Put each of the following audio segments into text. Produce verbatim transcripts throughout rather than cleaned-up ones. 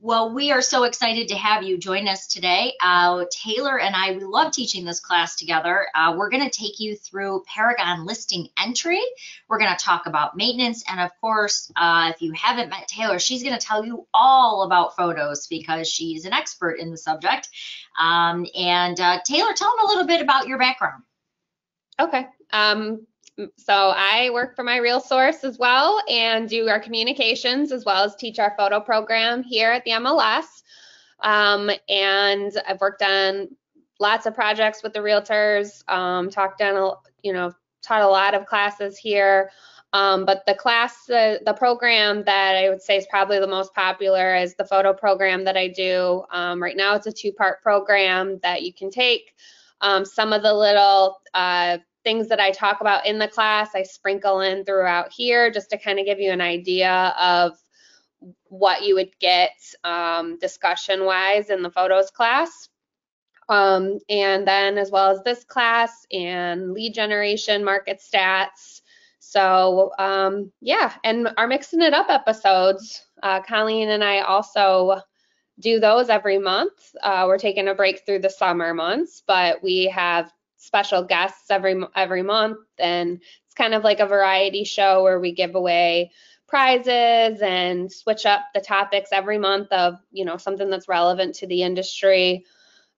Well, we are so excited to have you join us today. Uh, Taylor and I, we love teaching this class together. Uh, we're going to take you through Paragon listing entry. We're going to talk about maintenance. And of course, uh, if you haven't met Taylor, she's going to tell you all about photos because she's an expert in the subject. Um, and uh, Taylor, tell them a little bit about your background. Okay. Um... So I work for My Real Source as well and do our communications as well as teach our photo program here at the M L S. Um, and I've worked on lots of projects with the realtors, um, talked on, you know, taught a lot of classes here. Um, but the class, uh, the program that I would say is probably the most popular is the photo program that I do. Um, right now it's a two-part program that you can take. Um, some of the little uh, things that I talk about in the class, I sprinkle in throughout here just to kind of give you an idea of what you would get um, discussion-wise in the photos class. Um, and then as well as this class and lead generation, market stats. So um, yeah, and our Mixing It Up episodes, uh, Colleen and I also do those every month. Uh, we're taking a break through the summer months, but we have special guests every every month, and it's kind of like a variety show where we give away prizes and switch up the topics every month of, you know, something that's relevant to the industry.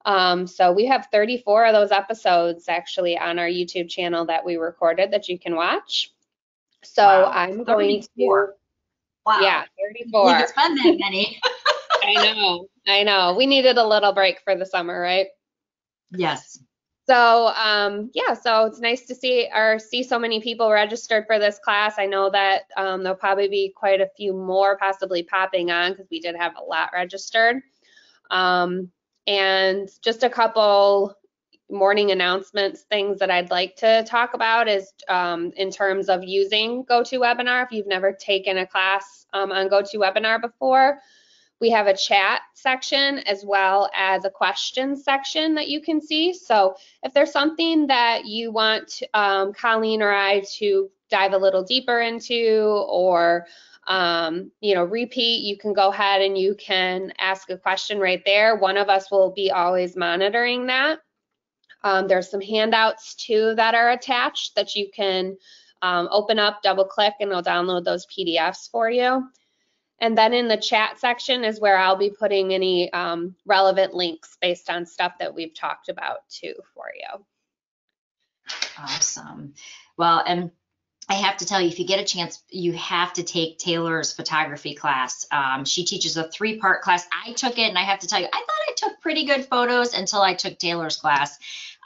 Um, so we have thirty-four of those episodes actually on our YouTube channel that we recorded that you can watch. So wow. I'm going thirty-four. To wow, yeah, thirty-four. It's fun that many. I know, I know. We needed a little break for the summer, right? Yes. So um, yeah, so it's nice to see or see so many people registered for this class. I know that um, there'll probably be quite a few more possibly popping on because we did have a lot registered. Um, and just a couple morning announcements, things that I'd like to talk about is um, in terms of using GoToWebinar. If you've never taken a class um, on GoToWebinar before, we have a chat section as well as a question section that you can see. So if there's something that you want um, Colleen or I to dive a little deeper into or, um, you know, repeat, you can go ahead and you can ask a question right there. One of us will be always monitoring that. Um, there's some handouts too that are attached that you can um, open up, double click, and they'll download those P D Fs for you. And then in the chat section is where I'll be putting any um, relevant links based on stuff that we've talked about too for you. Awesome. Well, and I have to tell you, if you get a chance, you have to take Taylor's photography class. Um, she teaches a three-part class. I took it, and I have to tell you, I thought I took pretty good photos until I took Taylor's class.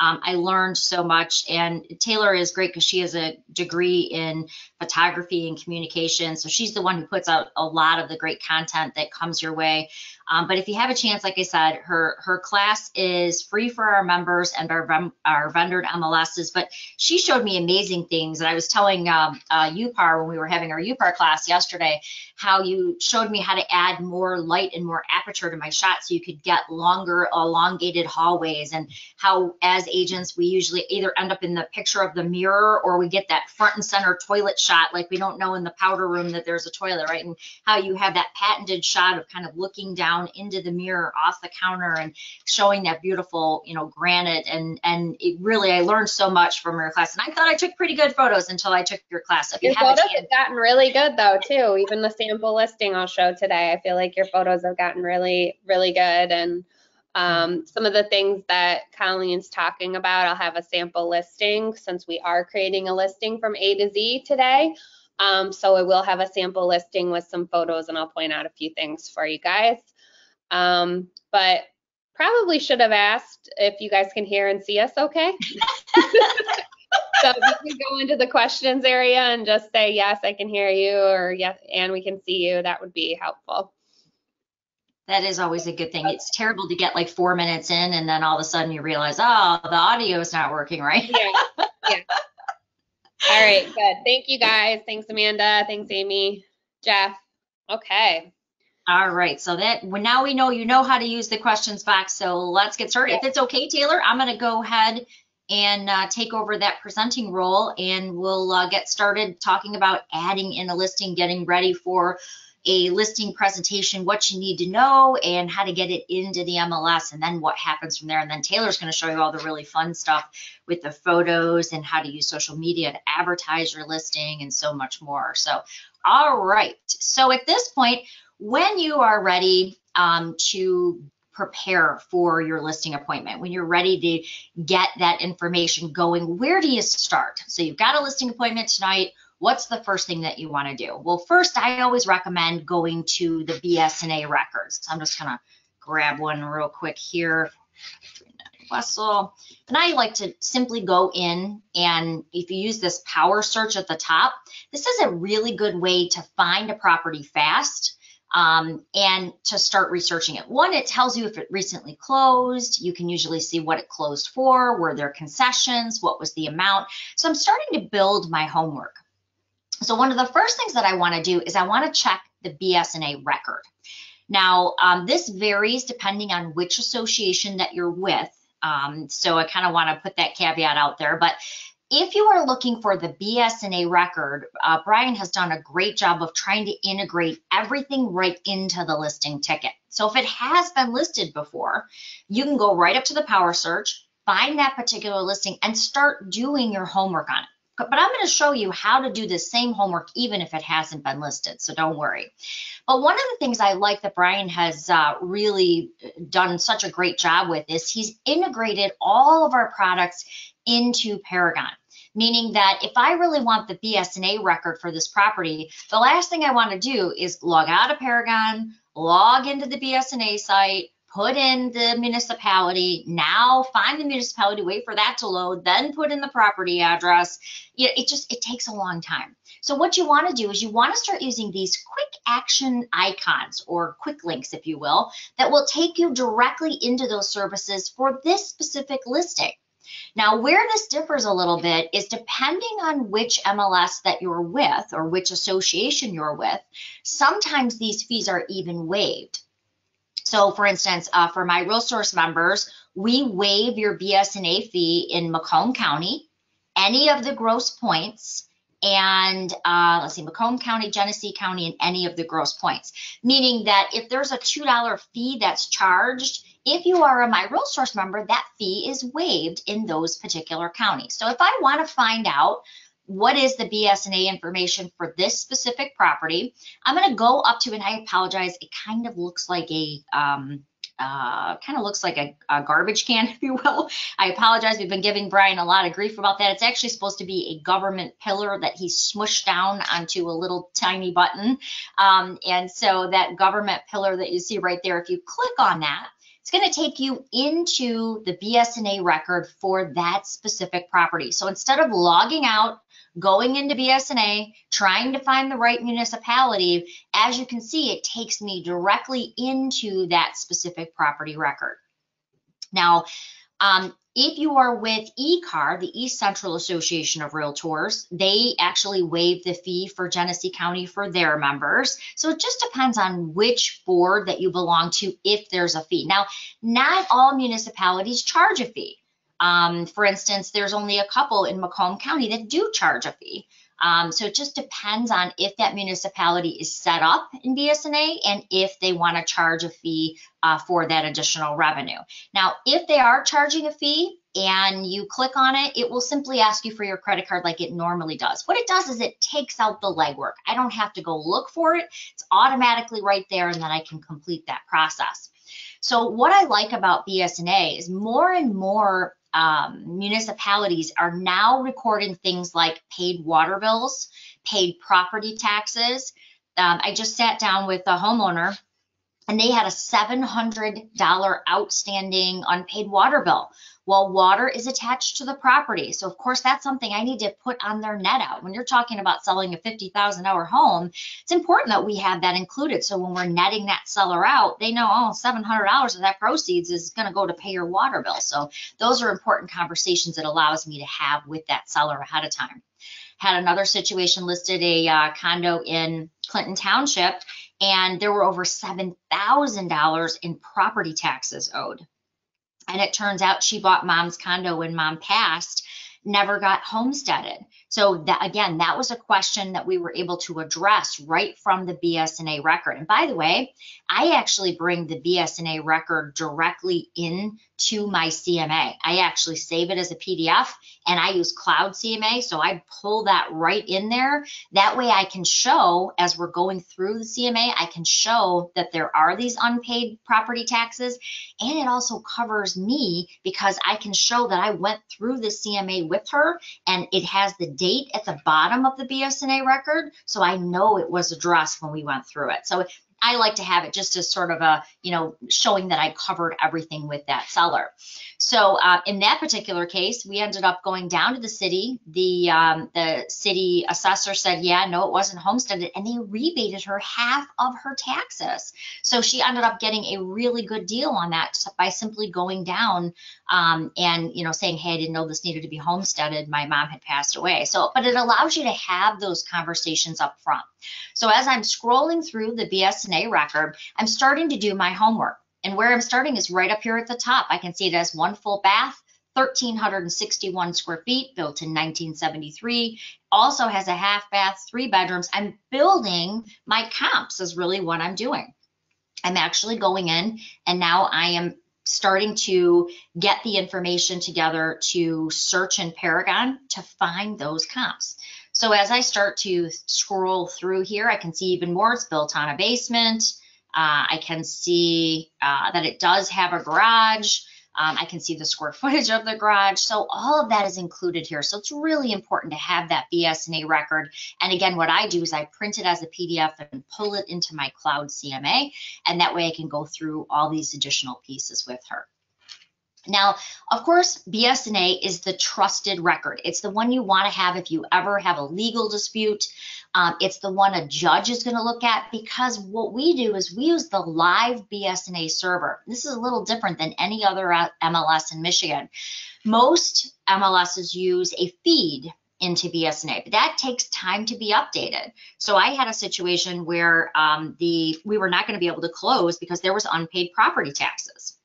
Um, I learned so much, and Taylor is great because she has a degree in photography and communication. So she's the one who puts out a lot of the great content that comes your way. Um, but if you have a chance, like I said, her her class is free for our members and our our vendored M L Ss. But she showed me amazing things, and I was telling um, uh, U P A R when we were having our U P A R class yesterday how you showed me how to add more light and more aperture to my shot so you could get longer, elongated hallways, and how as agents we usually either end up in the picture of the mirror or we get that front and center toilet shot, like we don't know in the powder room that there's a toilet, right? And how you have that patented shot of kind of looking down into the mirror off the counter and showing that beautiful, you know, granite. And and it really, I learned so much from your class, and I thought I took pretty good photos until I took your class. If your you photos have gotten really good though too. Even the sample listing I'll show today, I feel like your photos have gotten really, really good. And Um, some of the things that Colleen's talking about, I'll have a sample listing since we are creating a listing from A to Z today. Um, so I will have a sample listing with some photos, and I'll point out a few things for you guys. Um, but probably should have asked if you guys can hear and see us okay. So if you can go into the questions area and just say, yes, I can hear you, or yes, and we can see you, that would be helpful. That is always a good thing. It's terrible to get like four minutes in and then all of a sudden you realize, oh, the audio is not working, right? Yeah. Yeah. All right, good. Thank you guys. Thanks, Amanda. Thanks, Amy, Jeff. Okay. All right. So that well, now we know you know how to use the questions box. So let's get started. Yeah. If it's okay, Taylor, I'm going to go ahead and uh, take over that presenting role, and we'll uh, get started talking about adding in a listing, getting ready for a listing presentation, what you need to know and how to get it into the M L S, and then what happens from there. And then Taylor's going to show you all the really fun stuff with the photos and how to use social media to advertise your listing and so much more. So, all right. So at this point, when you are ready um, to prepare for your listing appointment, when you're ready to get that information going, where do you start? So you've got a listing appointment tonight. What's the first thing that you want to do? Well, first, I always recommend going to the B S and A records. I'm just going to grab one real quick here. Wessel. And I like to simply go in, and if you use this power search at the top, this is a really good way to find a property fast um, and to start researching it. One, it tells you if it recently closed. You can usually see what it closed for, were there concessions, what was the amount. So I'm starting to build my homework. So one of the first things that I want to do is I want to check the B S and A record. Now, um, this varies depending on which association that you're with. Um, so I kind of want to put that caveat out there. But if you are looking for the B S and A record, uh, Brian has done a great job of trying to integrate everything right into the listing ticket. So if it has been listed before, you can go right up to the power search, find that particular listing, and start doing your homework on it. But I'm going to show you how to do the same homework even if it hasn't been listed, so don't worry. But one of the things I like that Brian has uh, really done such a great job with is he's integrated all of our products into Paragon, meaning that if I really want the B S and A record for this property, the last thing I want to do is log out of Paragon, log into the B S and A site, put in the municipality, now find the municipality, wait for that to load, then put in the property address. It just, it takes a long time. So what you want to do is you want to start using these quick action icons, or quick links, if you will, that will take you directly into those services for this specific listing. Now, where this differs a little bit is depending on which M L S that you're with or which association you're with, sometimes these fees are even waived. So for instance, uh, for My Real Source members, we waive your B S and A fee in Macomb County, any of the gross points, and uh, let's see, Macomb County, Genesee County, and any of the gross points. Meaning that if there's a two dollar fee that's charged, if you are a My Real Source member, that fee is waived in those particular counties. So if I want to find out what is the B S and A information for this specific property, I'm going to go up to, and I apologize, it kind of looks like a, um, uh, kind of looks like a, a garbage can, if you will. I apologize. We've been giving Brian a lot of grief about that. It's actually supposed to be a government pillar that he smushed down onto a little tiny button. Um, and so that government pillar that you see right there, if you click on that, it's going to take you into the B S and A record for that specific property. So instead of logging out, going into B S and A, trying to find the right municipality, as you can see, it takes me directly into that specific property record. Now, um, if you are with E C A R, the East Central Association of Realtors, they actually waive the fee for Genesee County for their members. So it just depends on which board that you belong to if there's a fee. Now, not all municipalities charge a fee. Um, for instance, there's only a couple in Macomb County that do charge a fee. Um, so it just depends on if that municipality is set up in B S and A and if they want to charge a fee uh, for that additional revenue. Now, if they are charging a fee and you click on it, it will simply ask you for your credit card like it normally does. What it does is it takes out the legwork. I don't have to go look for it. It's automatically right there, and then I can complete that process. So what I like about B S and A is more and more Um, municipalities are now recording things like paid water bills, paid property taxes. Um, I just sat down with a homeowner, and they had a seven hundred dollar outstanding unpaid water bill. Well, water is attached to the property. So of course, that's something I need to put on their net out. When you're talking about selling a fifty thousand dollar home, it's important that we have that included. So when we're netting that seller out, they know, oh, seven hundred dollars of that proceeds is going to go to pay your water bill. So those are important conversations it allows me to have with that seller ahead of time. Had another situation, listed a uh, condo in Clinton Township, and there were over seven thousand dollars in property taxes owed. And it turns out she bought mom's condo when mom passed, never got homesteaded. So that, again, that was a question that we were able to address right from the B S and A record. And by the way, I actually bring the B S and A record directly into my C M A. I actually save it as a P D F and I use Cloud C M A. So I pull that right in there. That way I can show, as we're going through the C M A, I can show that there are these unpaid property taxes. And it also covers me because I can show that I went through the C M A with her and it has the date at the bottom of the B S and A record, so I know it was addressed when we went through it. So I like to have it just as sort of a, you know, showing that I covered everything with that seller. So uh, in that particular case, we ended up going down to the city. The um, the city assessor said, yeah, no, it wasn't homesteaded, and they rebated her half of her taxes. So she ended up getting a really good deal on that by simply going down um, and, you know, saying, hey, I didn't know this needed to be homesteaded. My mom had passed away. So, but it allows you to have those conversations up front. So as I'm scrolling through the B S and A record, I'm starting to do my homework. And where I'm starting is right up here at the top. I can see it as one full bath, one thousand three hundred sixty-one square feet, built in nineteen seventy-three. Also has a half bath, three bedrooms. I'm building my comps is really what I'm doing. I'm actually going in and now I am starting to get the information together to search in Paragon to find those comps. So as I start to scroll through here, I can see even more. It's built on a basement. Uh, I can see uh, that it does have a garage. Um, I can see the square footage of the garage. So all of that is included here. So it's really important to have that B S and A record. And again, what I do is I print it as a P D F and pull it into my Cloud C M A. And that way I can go through all these additional pieces with her. Now, of course, B S and A is the trusted record. It's the one you want to have if you ever have a legal dispute. Um, it's the one a judge is going to look at, because what we do is we use the live B S and A server. This is a little different than any other M L S in Michigan. Most M L Ss use a feed into B S and A, but that takes time to be updated. So I had a situation where um, the we were not going to be able to close because there was unpaid property taxes.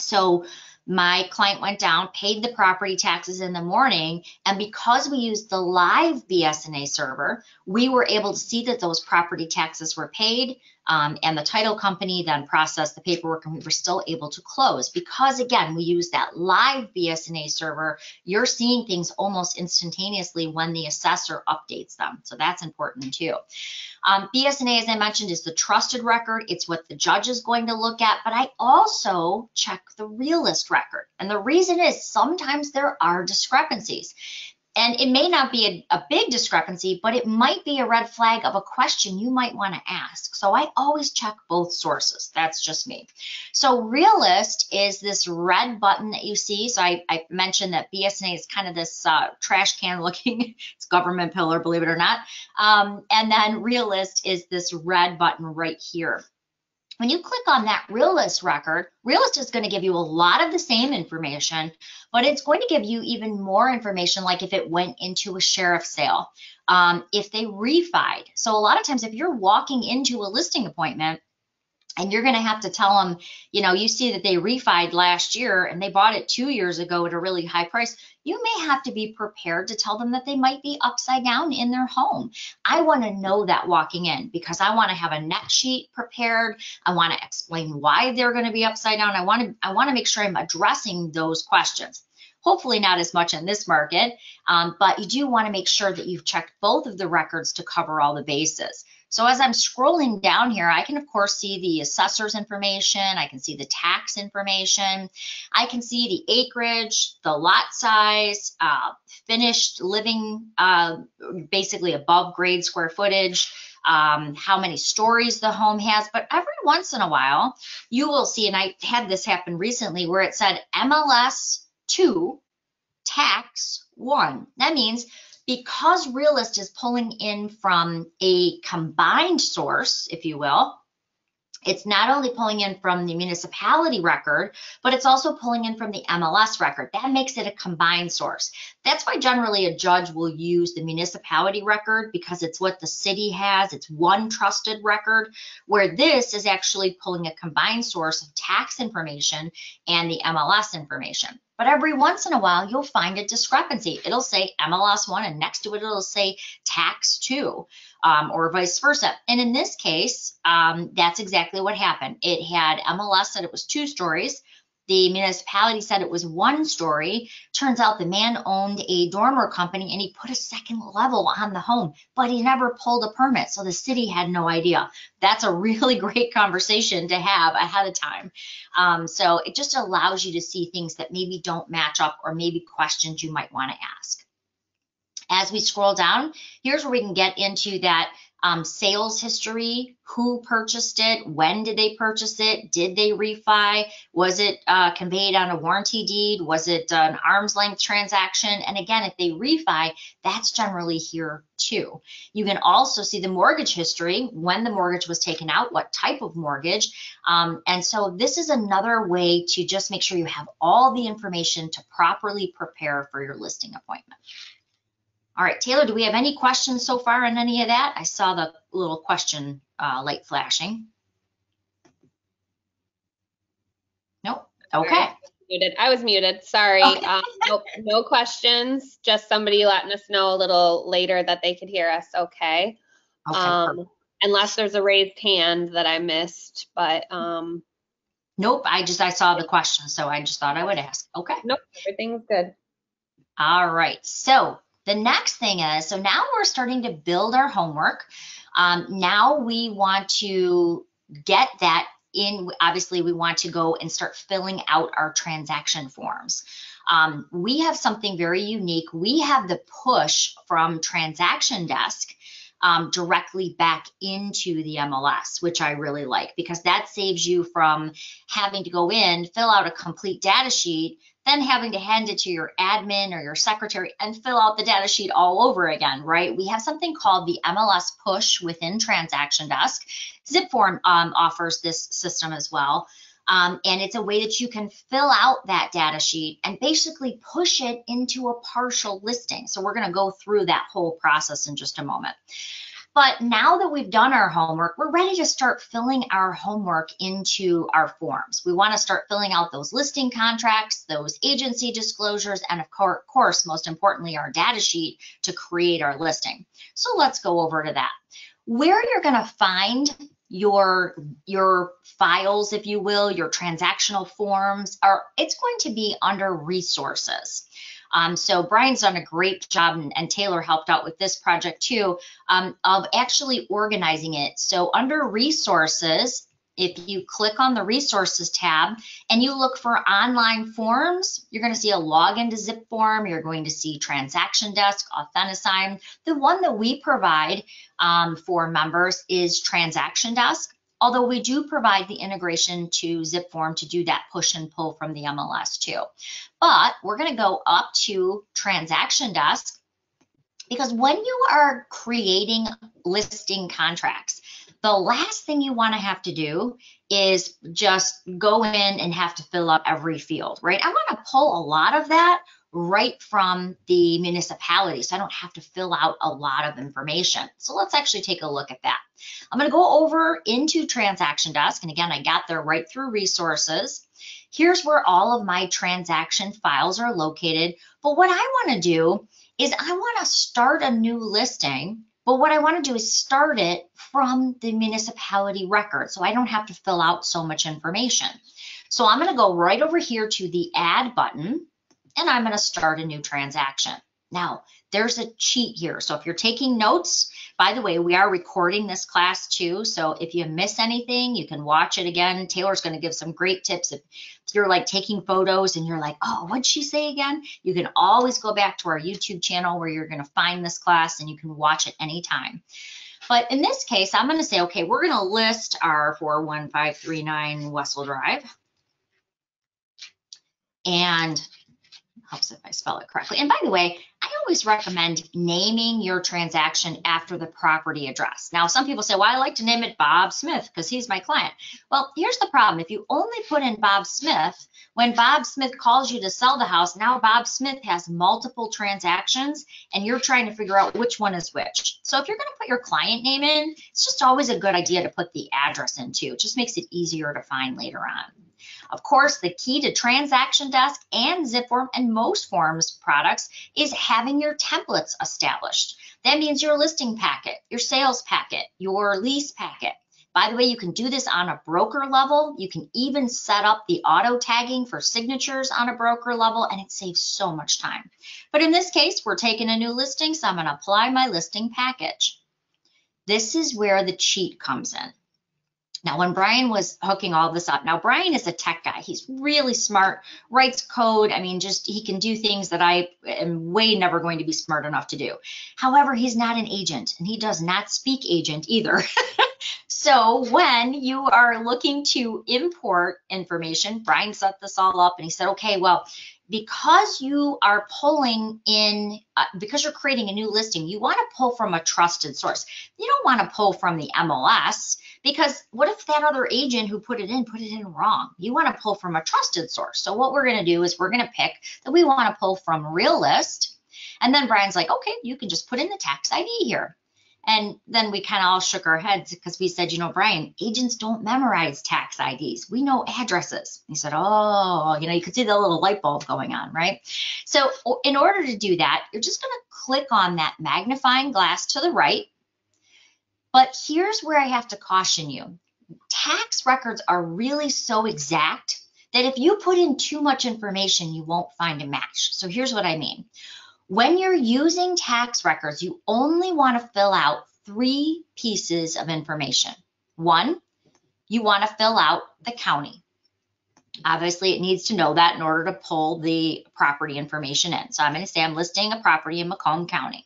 So my client went down, paid the property taxes in the morning, and because we used the live B S and A server, we were able to see that those property taxes were paid, um, and the title company then processed the paperwork, and we were still able to close. Because, again, we use that live B S and A server, you're seeing things almost instantaneously when the assessor updates them, so that's important too. Um, B S and A, as I mentioned, is the trusted record. It's what the judge is going to look at, but I also check the Realist record. And the reason is sometimes there are discrepancies. And it may not be a, a big discrepancy, but it might be a red flag of a question you might want to ask. So I always check both sources. That's just me. So Realist is this red button that you see. So I, I mentioned that B S and A is kind of this uh, trash can looking, it's government pillar, believe it or not. Um, and then Realist is this red button right here. When you click on that Realist record, Realist is going to give you a lot of the same information, but it's going to give you even more information, like if it went into a sheriff's sale, um, if they refied. So a lot of times if you're walking into a listing appointment and you're going to have to tell them, you know, you see that they refied last year and they bought it two years ago at a really high price, you may have to be prepared to tell them that they might be upside down in their home. I want to know that walking in, because I want to have a net sheet prepared. I want to explain why they're going to be upside down. I want to, I want to make sure I'm addressing those questions. Hopefully not as much in this market, um, but you do want to make sure that you've checked both of the records to cover all the bases. So as I'm scrolling down here, I can, of course, see the assessor's information. I can see the tax information. I can see the acreage, the lot size, uh, finished living, uh, basically above grade square footage, um, how many stories the home has. But every once in a while, you will see, and I had this happen recently, where it said M L S two, tax one. That means because Realist is pulling in from a combined source, if you will, it's not only pulling in from the municipality record, but it's also pulling in from the M L S record. That makes it a combined source. That's why generally a judge will use the municipality record, because it's what the city has. It's one trusted record, where this is actually pulling a combined source of tax information and the M L S information. But every once in a while, you'll find a discrepancy. It'll say M L S one, and next to it, it'll say tax two, um, or vice versa. And in this case, um, that's exactly what happened. It had M L S said it was two stories. The municipality said it was one story. Turns out the man owned a dormer company and he put a second level on the home, but he never pulled a permit, so the city had no idea. That's a really great conversation to have ahead of time. Um, so it just allows you to see things that maybe don't match up or maybe questions you might want to ask. As we scroll down, here's where we can get into that Um, sales history, who purchased it, when did they purchase it, did they refi, was it uh, conveyed on a warranty deed, was it an arm's length transaction, and again, if they refi, that's generally here too. You can also see the mortgage history, when the mortgage was taken out, what type of mortgage, um, and so this is another way to just make sure you have all the information to properly prepare for your listing appointment. All right, Taylor, do we have any questions so far on any of that? I saw the little question uh, light flashing. Nope. Okay. I was muted. I was muted. Sorry. Okay. um, no, no questions. Just somebody letting us know a little later that they could hear us. Okay. Okay. Um, unless there's a raised hand that I missed, but. Um, nope. I just I saw the question, so I just thought I would ask. Okay. Nope. Everything's good. All right. So. The next thing is, so now we're starting to build our homework. Um, now we want to get that in. Obviously, we want to go and start filling out our transaction forms. Um, we have something very unique. We have the push from Transaction Desk um, directly back into the M L S, which I really like, because that saves you from having to go in, fill out a complete data sheet, then having to hand it to your admin or your secretary and fill out the data sheet all over again, right? We have something called the M L S push within Transaction Desk. Zipform um, offers this system as well. Um, and it's a way that you can fill out that data sheet and basically push it into a partial listing. So we're gonna go through that whole process in just a moment. But now that we've done our homework, we're ready to start filling our homework into our forms. We want to start filling out those listing contracts, those agency disclosures, and of course, most importantly, our data sheet to create our listing. So let's go over to that. Where you're going to find your, your files, if you will, your transactional forms, are it's going to be under resources. Um, so Brian's done a great job, and, and Taylor helped out with this project too, um, of actually organizing it. So under resources, if you click on the resources tab and you look for online forms, you're going to see a login to Zipform. You're going to see Transaction Desk, AuthentiSign. The one that we provide um, for members is Transaction Desk, although we do provide the integration to Zipform to do that push and pull from the M L S too. But we're gonna go up to Transaction Desk, because when you are creating listing contracts, the last thing you wanna have to do is just go in and have to fill out every field, right? I'm gonna pull a lot of that right from the municipality, so I don't have to fill out a lot of information. So let's actually take a look at that. I'm going to go over into Transaction Desk, and again, I got there right through resources. Here's where all of my transaction files are located. But what I want to do is I want to start a new listing, but what I want to do is start it from the municipality record, so I don't have to fill out so much information. So I'm going to go right over here to the Add button, and I'm going to start a new transaction. Now, there's a cheat here. So if you're taking notes, by the way, we are recording this class too. So if you miss anything, you can watch it again. Taylor's going to give some great tips. If you're like taking photos and you're like, oh, what'd she say again? You can always go back to our YouTube channel where you're going to find this class and you can watch it anytime. But in this case, I'm going to say, okay, we're going to list our four one five three nine Wessel Drive. And helps if I spell it correctly. And by the way, I always recommend naming your transaction after the property address. Now, some people say, well, I like to name it Bob Smith because he's my client. Well, here's the problem. If you only put in Bob Smith, when Bob Smith calls you to sell the house, now Bob Smith has multiple transactions and you're trying to figure out which one is which. So if you're going to put your client name in, it's just always a good idea to put the address in too. It just makes it easier to find later on. Of course, the key to Transaction Desk and Zipform and most forms products is having your templates established. That means your listing packet, your sales packet, your lease packet. By the way, you can do this on a broker level. You can even set up the auto tagging for signatures on a broker level, and it saves so much time. But in this case, we're taking a new listing, so I'm going to apply my listing package. This is where the cheat comes in. Now, when Brian was hooking all this up, now Brian is a tech guy. He's really smart, writes code. I mean, just he can do things that I am way never going to be smart enough to do. However, he's not an agent, and he does not speak agent either. So when you are looking to import information, Brian set this all up and he said, okay, well, because you are pulling in, uh, because you're creating a new listing, you want to pull from a trusted source. You don't want to pull from the M L S, because what if that other agent who put it in, put it in wrong? You want to pull from a trusted source. So what we're going to do is we're going to pick that we want to pull from Realist. And then Brian's like, okay, you can just put in the tax I D here. And then we kind of all shook our heads because we said, you know, Brian, agents don't memorize tax I Ds. We know addresses. He said, oh, you know, you could see the little light bulb going on, right? So in order to do that, you're just going to click on that magnifying glass to the right. But here's where I have to caution you. Tax records are really so exact that if you put in too much information, you won't find a match. So here's what I mean. When you're using tax records, you only want to fill out three pieces of information. One, you want to fill out the county. Obviously, it needs to know that in order to pull the property information in. So I'm going to say I'm listing a property in Macomb County.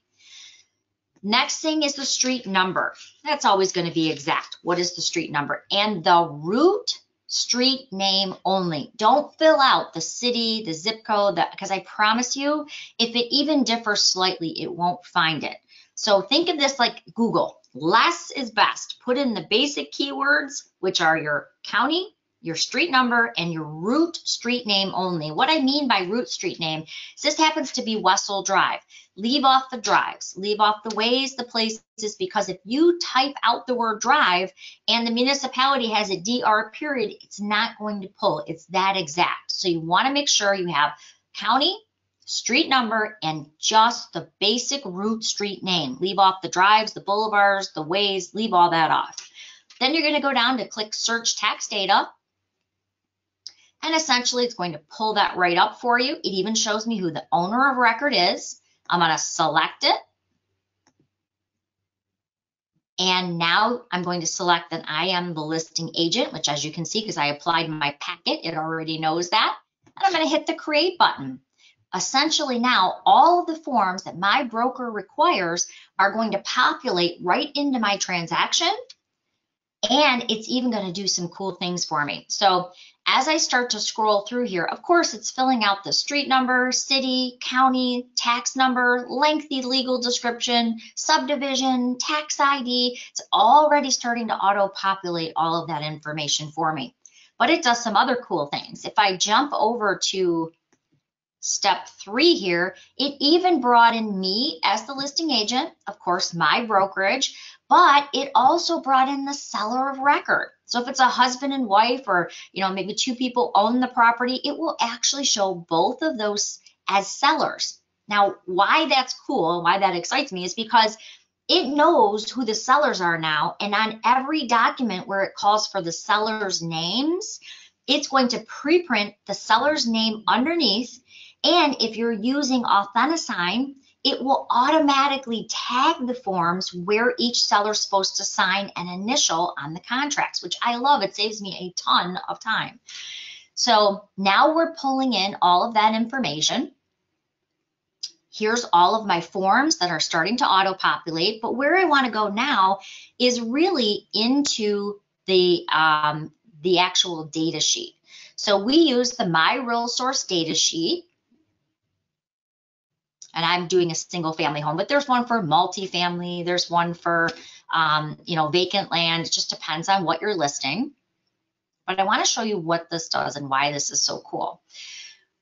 Next thing is the street number. That's always going to be exact. What is the street number? And the route street name only. Don't fill out the city, the zip code, because I promise you, if it even differs slightly, it won't find it. So think of this like Google. Less is best. Put in the basic keywords, which are your county, your street number, and your route street name only. What I mean by route street name is this happens to be Wessel Drive. Leave off the drives, leave off the ways, the places, because if you type out the word drive and the municipality has a D R period, it's not going to pull. It's that exact. So you want to make sure you have county, street number, and just the basic route street name. Leave off the drives, the boulevards, the ways, leave all that off. Then you're going to go down to click search tax data. And essentially, it's going to pull that right up for you. It even shows me who the owner of record is. I'm going to select it. And now I'm going to select that I am the listing agent, which, as you can see, because I applied my packet, it already knows that. And I'm going to hit the create button. Essentially, now all of the forms that my broker requires are going to populate right into my transaction. And it's even going to do some cool things for me. So as I start to scroll through here, of course, it's filling out the street number, city, county, tax number, lengthy legal description, subdivision, tax I D. It's already starting to auto-populate all of that information for me. But it does some other cool things. If I jump over to step three here, it even brought in me as the listing agent, of course, my brokerage, but it also brought in the seller of record. So if it's a husband and wife, or, you know, maybe two people own the property, it will actually show both of those as sellers. Now, why that's cool, why that excites me is because it knows who the sellers are now. And on every document where it calls for the seller's names, it's going to preprint the seller's name underneath. And if you're using AuthentiSign, it will automatically tag the forms where each seller's supposed to sign an initial on the contracts, which I love. It saves me a ton of time. So now we're pulling in all of that information. Here's all of my forms that are starting to auto-populate, but where I want to go now is really into the, um, the actual data sheet. So we use the My Real Source data sheet. And I'm doing a single family home, but there's one for multifamily, there's one for, um, you know, vacant land. It just depends on what you're listing. But I want to show you what this does and why this is so cool.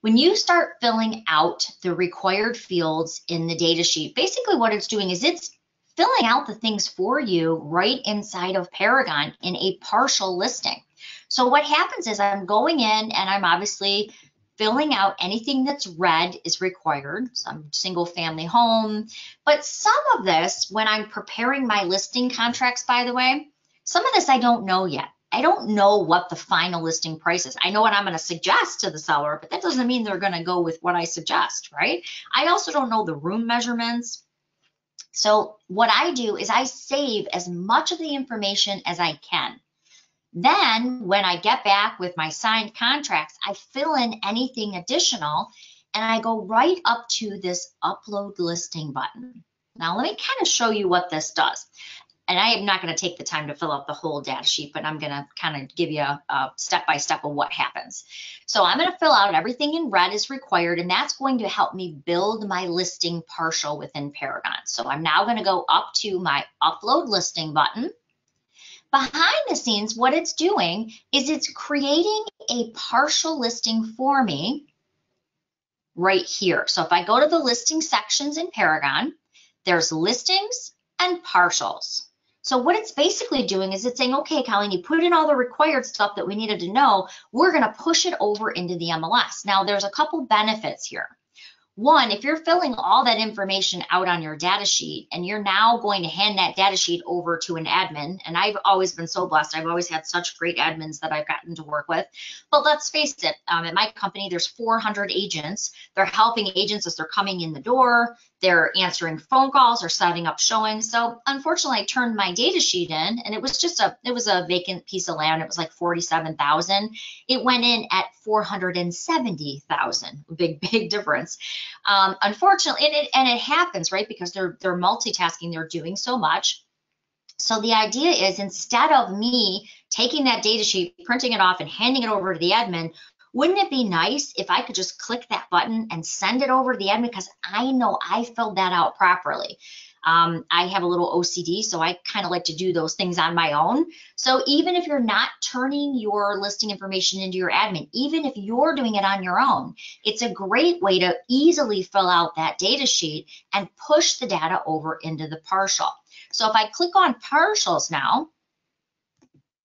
When you start filling out the required fields in the data sheet, basically what it's doing is it's filling out the things for you right inside of Paragon in a partial listing. So what happens is I'm going in and I'm obviously filling out anything that's red is required, some single family home. But some of this, when I'm preparing my listing contracts, by the way, some of this I don't know yet. I don't know what the final listing price is. I know what I'm going to suggest to the seller, but that doesn't mean they're going to go with what I suggest, right? I also don't know the room measurements. So what I do is I save as much of the information as I can. Then when I get back with my signed contracts, I fill in anything additional and I go right up to this upload listing button. Now let me kind of show you what this does. And I am not going to take the time to fill out the whole data sheet, but I'm going to kind of give you a step-by-step of what happens. So I'm going to fill out everything in red is required, and that's going to help me build my listing partial within Paragon. So I'm now going to go up to my upload listing button. Behind the scenes, what it's doing is it's creating a partial listing for me right here. So if I go to the listing sections in Paragon, there's listings and partials. So what it's basically doing is it's saying, okay, Colleen, you put in all the required stuff that we needed to know. We're going to push it over into the M L S. Now, there's a couple benefits here. One, if you're filling all that information out on your data sheet and you're now going to hand that data sheet over to an admin, and I've always been so blessed. I've always had such great admins that I've gotten to work with. But let's face it, um, at my company, there's four hundred agents. They're helping agents as they're coming in the door. They're answering phone calls or setting up showings. So unfortunately, I turned my data sheet in, and it was just a it was a vacant piece of land. It was like forty-seven thousand. It went in at four hundred seventy thousand. Big, big difference. Um, unfortunately, and it, and it happens, right? Because they're, they're multitasking, they're doing so much. So the idea is, instead of me taking that data sheet, printing it off and handing it over to the admin, wouldn't it be nice if I could just click that button and send it over to the admin, because I know I filled that out properly. Um, I have a little O C D, so I kind of like to do those things on my own. So even if you're not turning your listing information into your admin, even if you're doing it on your own, it's a great way to easily fill out that data sheet and push the data over into the partial. So if I click on partials now,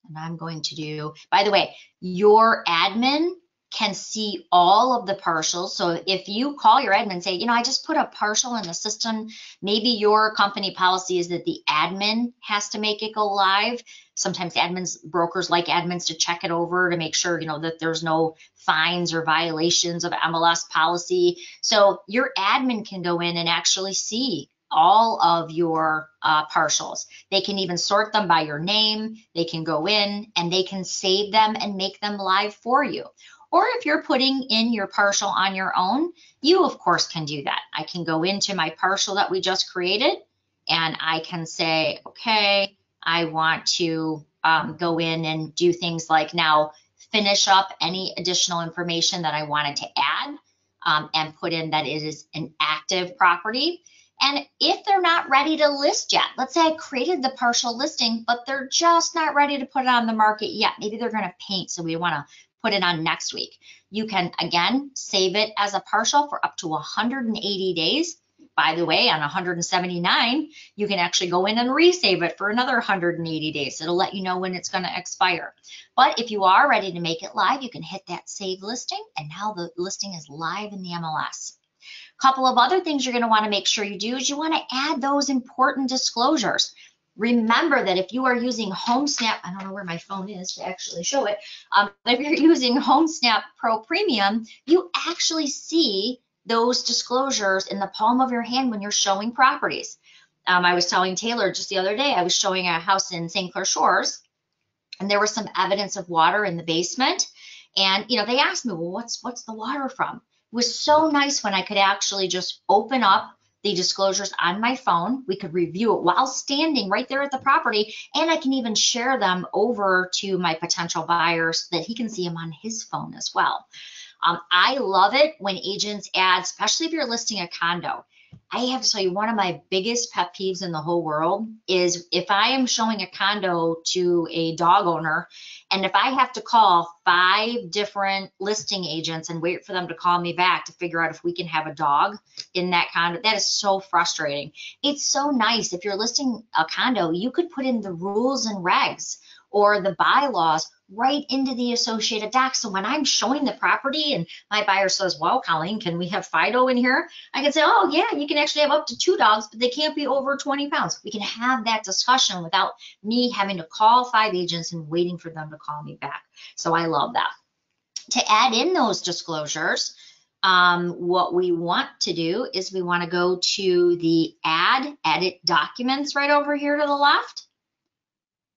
and I'm going to do, by the way, your admin can see all of the partials. So if you call your admin and say, you know, I just put a partial in the system, maybe your company policy is that the admin has to make it go live. Sometimes admins, brokers like admins to check it over to make sure, you know, that there's no fines or violations of M L S policy. So your admin can go in and actually see all of your uh, partials. They can even sort them by your name. They can go in and they can save them and make them live for you. Or if you're putting in your partial on your own, you of course can do that. I can go into my partial that we just created and I can say, okay, I want to um, go in and do things like now finish up any additional information that I wanted to add um, and put in that it is an active property. And if they're not ready to list yet, let's say I created the partial listing, but they're just not ready to put it on the market yet. Maybe they're going to paint, so we want to put it on next week. You can, again, save it as a partial for up to one hundred eighty days. By the way, on one hundred seventy-nine, you can actually go in and resave it for another one hundred eighty days. It'll let you know when it's going to expire. But if you are ready to make it live, you can hit that save listing, and now the listing is live in the M L S. A couple of other things you're going to want to make sure you do is you want to add those important disclosures. Remember that if you are using HomeSnap, I don't know where my phone is to actually show it, um, if you're using HomeSnap Pro Premium, you actually see those disclosures in the palm of your hand when you're showing properties. Um, I was telling Taylor just the other day, I was showing a house in Saint Clair Shores, and there was some evidence of water in the basement. And you know, they asked me, well, what's, what's the water from? It was so nice when I could actually just open up the disclosures on my phone. We could review it while standing right there at the property, and I can even share them over to my potential buyer so that he can see them on his phone as well. Um, I love it when agents add, especially if you're listing a condo. I have to tell you, one of my biggest pet peeves in the whole world is if I am showing a condo to a dog owner, and if I have to call five different listing agents and wait for them to call me back to figure out if we can have a dog in that condo, that is so frustrating. It's so nice. If you're listing a condo, you could put in the rules and regs or the bylaws right into the associated docs. So when I'm showing the property and my buyer says, well, Colleen, can we have Fido in here? I can say, oh yeah, you can actually have up to two dogs, but they can't be over twenty pounds. We can have that discussion without me having to call five agents and waiting for them to call me back. So I love that. To add in those disclosures, um, what we want to do is we want to go to the add, edit documents right over here to the left.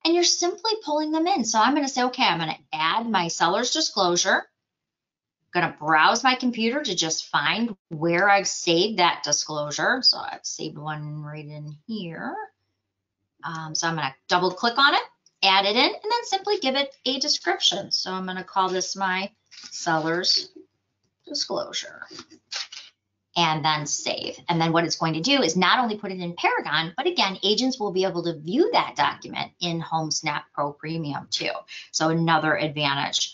And you're simply pulling them in. So I'm going to say, okay, I'm going to add my seller's disclosure. I'm going to browse my computer to just find where I've saved that disclosure. So I've saved one right in here. Um, so I'm going to double click on it, add it in, and then simply give it a description. So I'm going to call this my seller's disclosure. And then save. And then what it's going to do is not only put it in Paragon, but again, agents will be able to view that document in HomeSnap Pro Premium too. So another advantage.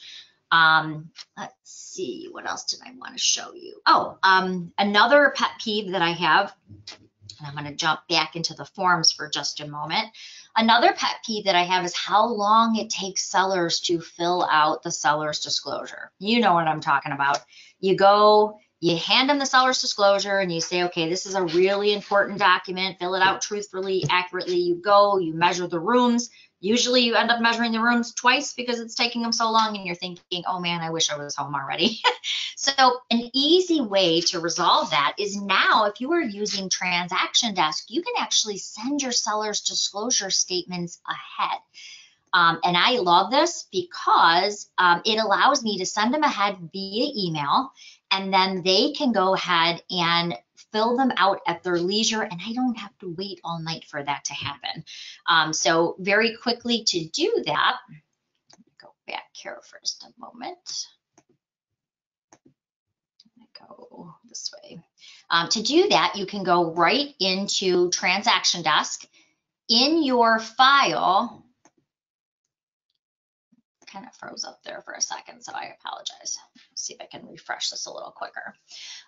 Um, let's see, what else did I want to show you? Oh, um, another pet peeve that I have, and I'm going to jump back into the forms for just a moment. Another pet peeve that I have is how long it takes sellers to fill out the seller's disclosure. You know what I'm talking about. You go... You hand them the seller's disclosure and you say, okay, this is a really important document, fill it out truthfully, accurately. You go, you measure the rooms. Usually you end up measuring the rooms twice because it's taking them so long and you're thinking, oh man, I wish I was home already. So an easy way to resolve that is now if you are using Transaction Desk, you can actually send your seller's disclosure statements ahead. Um, and I love this because um, it allows me to send them ahead via email. And then they can go ahead and fill them out at their leisure, and I don't have to wait all night for that to happen. Um, so very quickly to do that, let me go back here for just a moment. Go this way. Um, to do that, you can go right into Transaction Desk in your file. Kind of froze up there for a second, so I apologize. Let's see if I can refresh this a little quicker.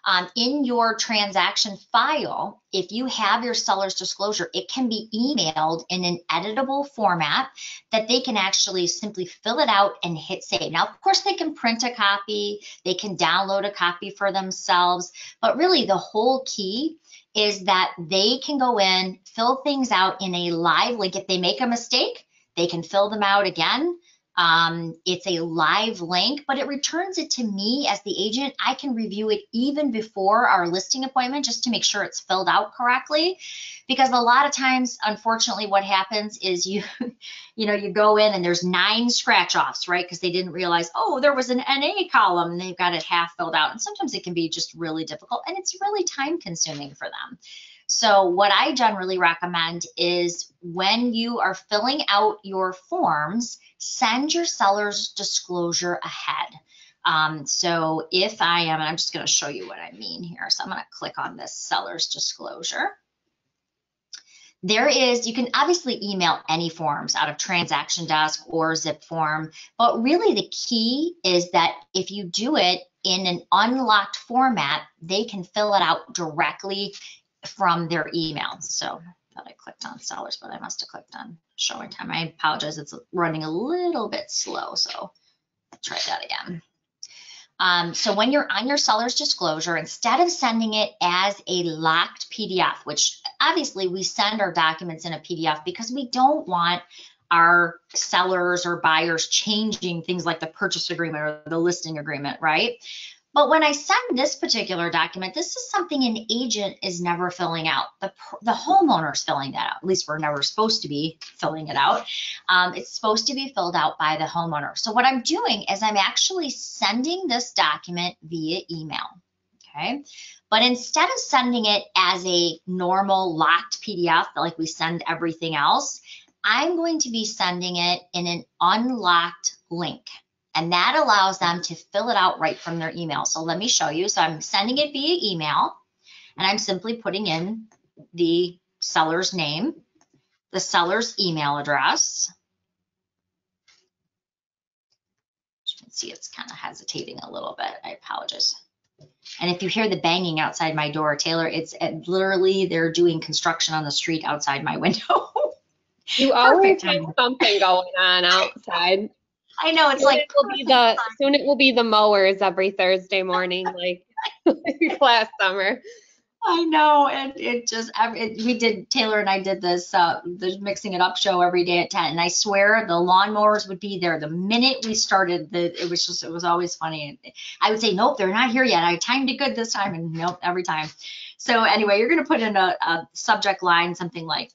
Um, in your transaction file, if you have your seller's disclosure, it can be emailed in an editable format that they can actually simply fill it out and hit save. Now, of course, they can print a copy, they can download a copy for themselves, but really the whole key is that they can go in, fill things out in a live link. If they make a mistake, they can fill them out again. Um, it's a live link, but it returns it to me as the agent. I can review it even before our listing appointment just to make sure it's filled out correctly. Because a lot of times, unfortunately, what happens is you, you know, you go in and there's nine scratch offs, right? Because they didn't realize, oh, there was an N A column and they've got it half filled out. And sometimes it can be just really difficult and it's really time consuming for them. So what I generally recommend is when you are filling out your forms, send your seller's disclosure ahead. Um, so if I am, and I'm just going to show you what I mean here. So I'm going to click on this seller's disclosure. There is, you can obviously email any forms out of Transaction Desk or Zipform, but really the key is that if you do it in an unlocked format, they can fill it out directly from their email. So I thought I clicked on sellers, but I must have clicked on showing time. I apologize, it's running a little bit slow, so I'll try that again. Um, so when you're on your seller's disclosure, instead of sending it as a locked P D F, which obviously we send our documents in a P D F because we don't want our sellers or buyers changing things like the purchase agreement or the listing agreement, right? But when I send this particular document, this is something an agent is never filling out. The, the homeowner's filling that out. At least we're never supposed to be filling it out. Um, it's supposed to be filled out by the homeowner. So what I'm doing is I'm actually sending this document via email. Okay. But instead of sending it as a normal locked P D F, like we send everything else, I'm going to be sending it in an unlocked link. And that allows them to fill it out right from their email. So let me show you. So I'm sending it via email, and I'm simply putting in the seller's name, the seller's email address. As you can see, it's kind of hesitating a little bit. I apologize. And if you hear the banging outside my door, Taylor, it's it, literally they're doing construction on the street outside my window. You always have something going on outside. I know, it's soon like it will be the soon it will be the mowers every Thursday morning, like last summer. I know, and it just it, we did Taylor and I did this uh, the Mixing It Up show every day at ten, and I swear the lawnmowers would be there the minute we started. The it was just it was always funny. I would say nope, they're not here yet. I timed it good this time, and nope, every time. So anyway, you're gonna put in a, a subject line something like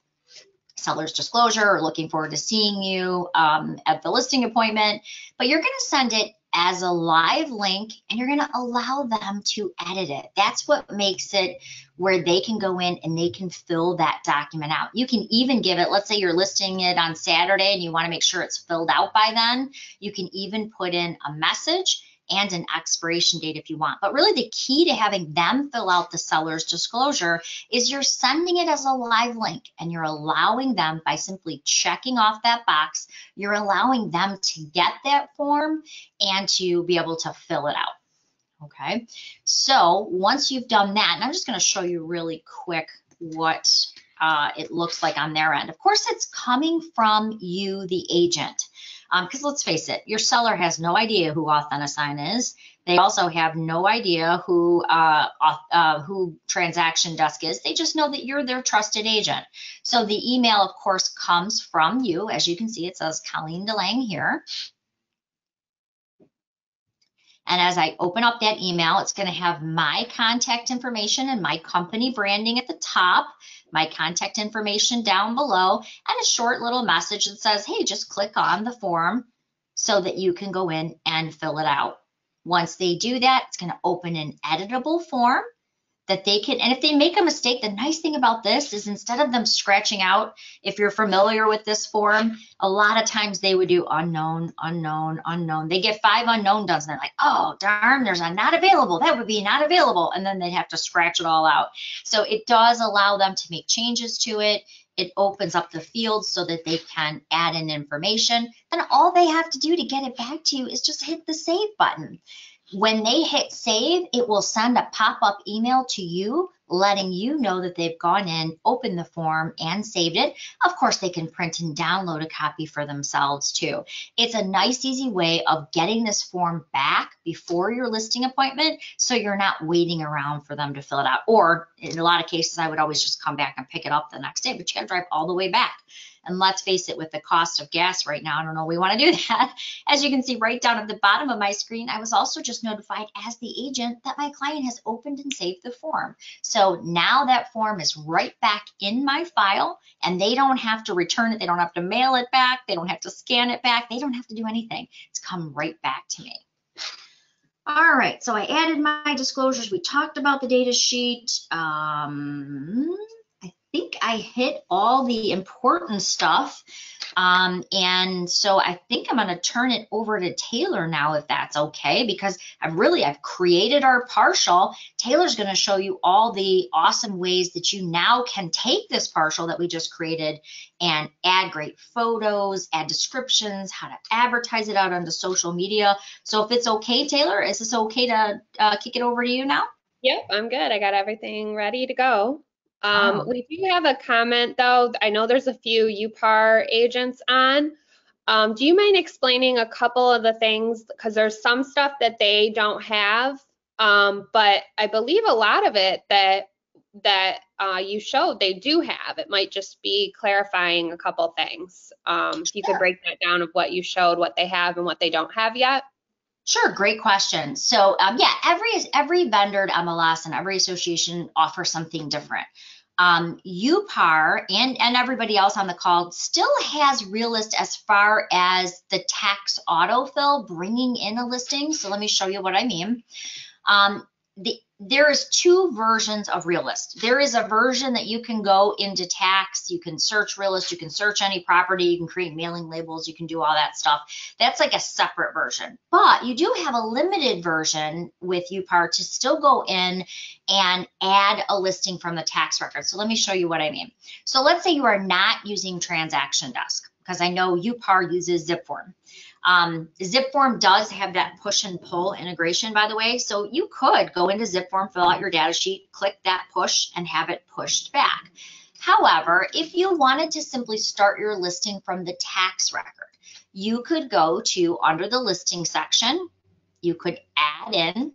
seller's disclosure or looking forward to seeing you um, at the listing appointment, but you're gonna send it as a live link, and you're gonna allow them to edit it. That's what makes it where they can go in and they can fill that document out. You can even give it, let's say you're listing it on Saturday and you wanna make sure it's filled out by then, you can even put in a message and an expiration date if you want. But really the key to having them fill out the seller's disclosure is you're sending it as a live link, and you're allowing them, by simply checking off that box, you're allowing them to get that form and to be able to fill it out. Okay, so once you've done that, and I'm just going to show you really quick what uh, it looks like on their end. Of course, it's coming from you, the agent. Because um, let's face it, your seller has no idea who AuthentiSign is. They also have no idea who uh, uh, who Transaction Desk is. They just know that you're their trusted agent. So the email, of course, comes from you. As you can see, it says Colleen Delange here. And as I open up that email, it's going to have my contact information and my company branding at the top, my contact information down below, and a short little message that says, hey, just click on the form so that you can go in and fill it out. Once they do that, it's going to open an editable form that they can, and if they make a mistake, the nice thing about this is instead of them scratching out, if you're familiar with this form, a lot of times they would do unknown, unknown, unknown. They get five unknown done, and they're like, oh, darn, there's a not available. That would be not available. And then they'd have to scratch it all out. So it does allow them to make changes to it. It opens up the field so that they can add in information. Then all they have to do to get it back to you is just hit the save button. When they hit save, it will send a pop-up email to you, letting you know that they've gone in, opened the form, and saved it. Of course, they can print and download a copy for themselves too. It's a nice, easy way of getting this form back before your listing appointment, so you're not waiting around for them to fill it out. Or in a lot of cases, I would always just come back and pick it up the next day, but you gotta drive all the way back. And let's face it, with the cost of gas right now, I don't know we want to do that. As you can see right down at the bottom of my screen, I was also just notified as the agent that my client has opened and saved the form. So now that form is right back in my file, and they don't have to return it. They don't have to mail it back. They don't have to scan it back. They don't have to do anything. It's come right back to me. All right, so I added my disclosures. We talked about the data sheet. Um, I think I hit all the important stuff, um, and so I think I'm going to turn it over to Taylor now, if that's okay, because I've really I've created our partial. Taylor's going to show you all the awesome ways that you now can take this partial that we just created and add great photos, add descriptions, how to advertise it out onto social media. So if it's okay, Taylor, is this okay to uh, kick it over to you now? Yep, I'm good. I got everything ready to go. Um, we do have a comment though. I know there's a few U P A R agents on. Um, do you mind explaining a couple of the things? Because there's some stuff that they don't have, um, but I believe a lot of it that that uh, you showed they do have. It might just be clarifying a couple things. Um, if you could break that down of what you showed, what they have and what they don't have yet. Sure, great question. So um, yeah, every every vendor M L S and every association offers something different. Um, U P A R and, and everybody else on the call still has Realist as far as the tax autofill bringing in a listing. So let me show you what I mean. Um, the, there is two versions of Realist. There is a version that you can go into tax, you can search Realist, you can search any property, you can create mailing labels, you can do all that stuff. That's like a separate version. But you do have a limited version with U P A R to still go in and add a listing from the tax record. So let me show you what I mean. So let's say you are not using Transaction Desk, because I know U P A R uses Zipform. Um, Zipform does have that push and pull integration, by the way. So you could go into Zipform, fill out your data sheet, click that push, and have it pushed back. However, if you wanted to simply start your listing from the tax record, you could go to under the listing section, you could add in,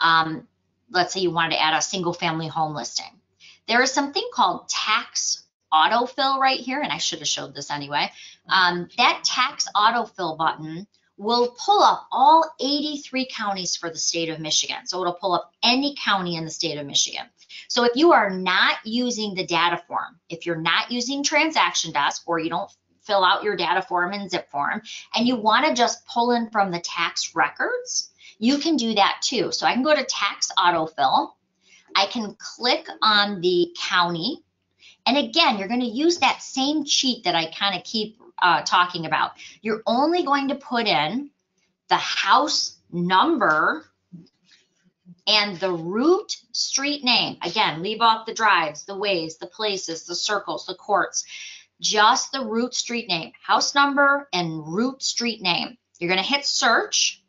um, let's say you wanted to add a single family home listing. There is something called tax autofill right here, and I should have showed this anyway. Um, that tax autofill button will pull up all eighty-three counties for the state of Michigan. So it'll pull up any county in the state of Michigan. So if you are not using the data form, if you're not using Transaction Desk, or you don't fill out your data form in Zipform, and you want to just pull in from the tax records, you can do that too. So I can go to tax autofill. I can click on the county. And again, you're going to use that same cheat that I kind of keep uh, talking about. You're only going to put in the house number and the root street name. Again, leave off the drives, the ways, the places, the circles, the courts, just the root street name, house number and root street name. You're going to hit search.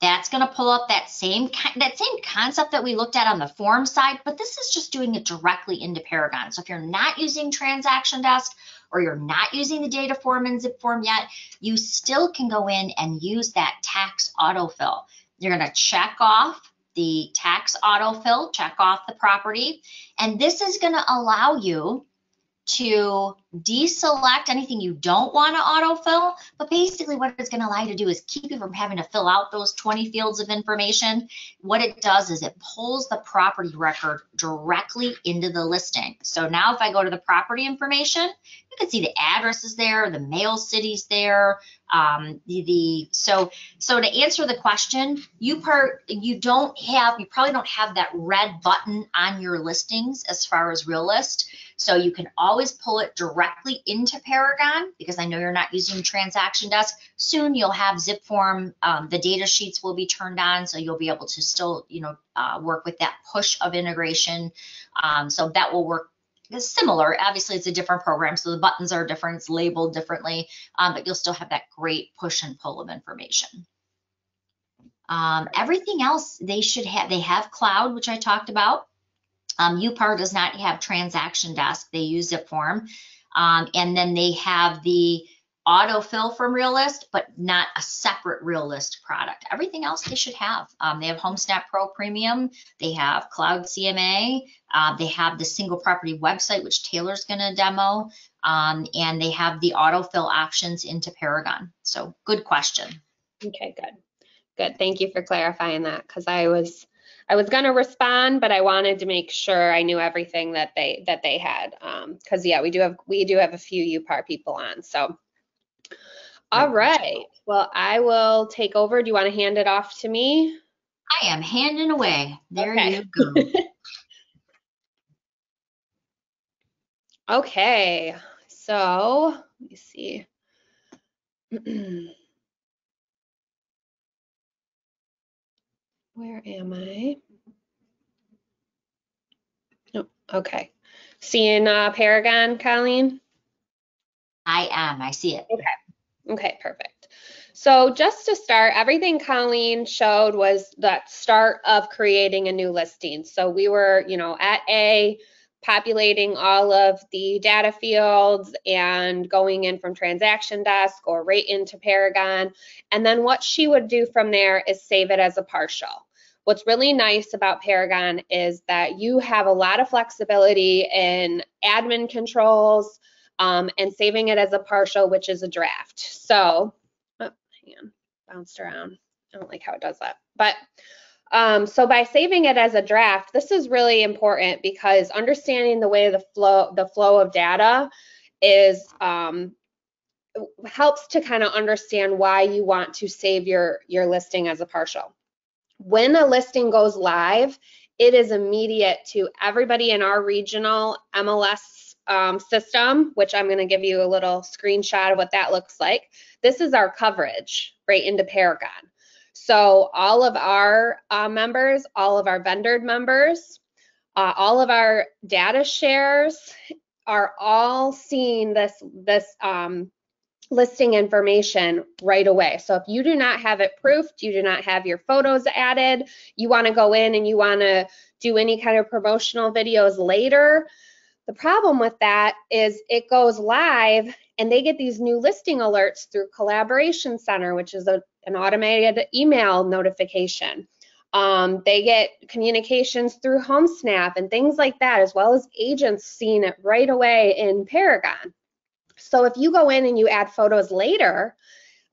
That's going to pull up that same that same concept that we looked at on the form side, but this is just doing it directly into Paragon. So if you're not using Transaction Desk or you're not using the data form in Zipform yet, you still can go in and use that tax autofill. You're going to check off the tax autofill, check off the property, and this is going to allow you to deselect anything you don't want to autofill, but basically what it's going to allow you to do is keep you from having to fill out those twenty fields of information. What it does is it pulls the property record directly into the listing. So now if I go to the property information, you can see the address is there, the mail city's there. Um, the, the so so to answer the question, you part you don't have you probably don't have that red button on your listings as far as Realist. So you can always pull it directly into Paragon because I know you're not using Transaction Desk. Soon you'll have Zipform. Um, the data sheets will be turned on, so you'll be able to still, you know, uh, work with that push of integration. Um, so that will work. It's similar. Obviously, it's a different program, so the buttons are different, it's labeled differently, um, but you'll still have that great push and pull of information. Um, everything else they should have, they have Cloud, which I talked about. Um, U P A R does not have Transaction Desk. They use Zipform. Um, and then they have the autofill from Realist, but not a separate Realist product. Everything else they should have. Um, they have HomeSnap Pro Premium. They have Cloud C M A. Uh, they have the single property website, which Taylor's going to demo. Um, and they have the autofill options into Paragon. So good question. Okay, good. Good. Thank you for clarifying that, because I was I was going to respond, but I wanted to make sure I knew everything that they that they had, because um, yeah, we do have we do have a few U P A R people on. So, all right. Well, I will take over. Do you want to hand it off to me? I am handing away. There okay. you go. Okay. So let me see. Where am I? Oh, okay. Seeing uh, Paragon, Colleen? I am. I see it. Okay. Okay, perfect. So just to start, everything Colleen showed was that start of creating a new listing. So we were, you know, at A, populating all of the data fields and going in from Transaction Desk or right into Paragon. And then what she would do from there is save it as a partial. What's really nice about Paragon is that you have a lot of flexibility in admin controls um, and saving it as a partial, which is a draft. So, oh, hang on, bounced around. I don't like how it does that. But um, so by saving it as a draft, this is really important because understanding the way the flow, the flow of data is um, helps to kind of understand why you want to save your your listing as a partial. When a listing goes live, it is immediate to everybody in our regional M L S um, system, which I'm going to give you a little screenshot of what that looks like. This is our coverage right into Paragon. So all of our uh, members, all of our vendored members, uh, all of our data shares are all seeing this, this um, listing information right away. So if you do not have it proofed, you do not have your photos added, you want to go in and you want to do any kind of promotional videos later, The problem with that is it goes live and they get these new listing alerts through Collaboration Center, which is a, an automated email notification. Um, they get communications through HomeSnap and things like that, as well as agents seeing it right away in Paragon. So if you go in and you add photos later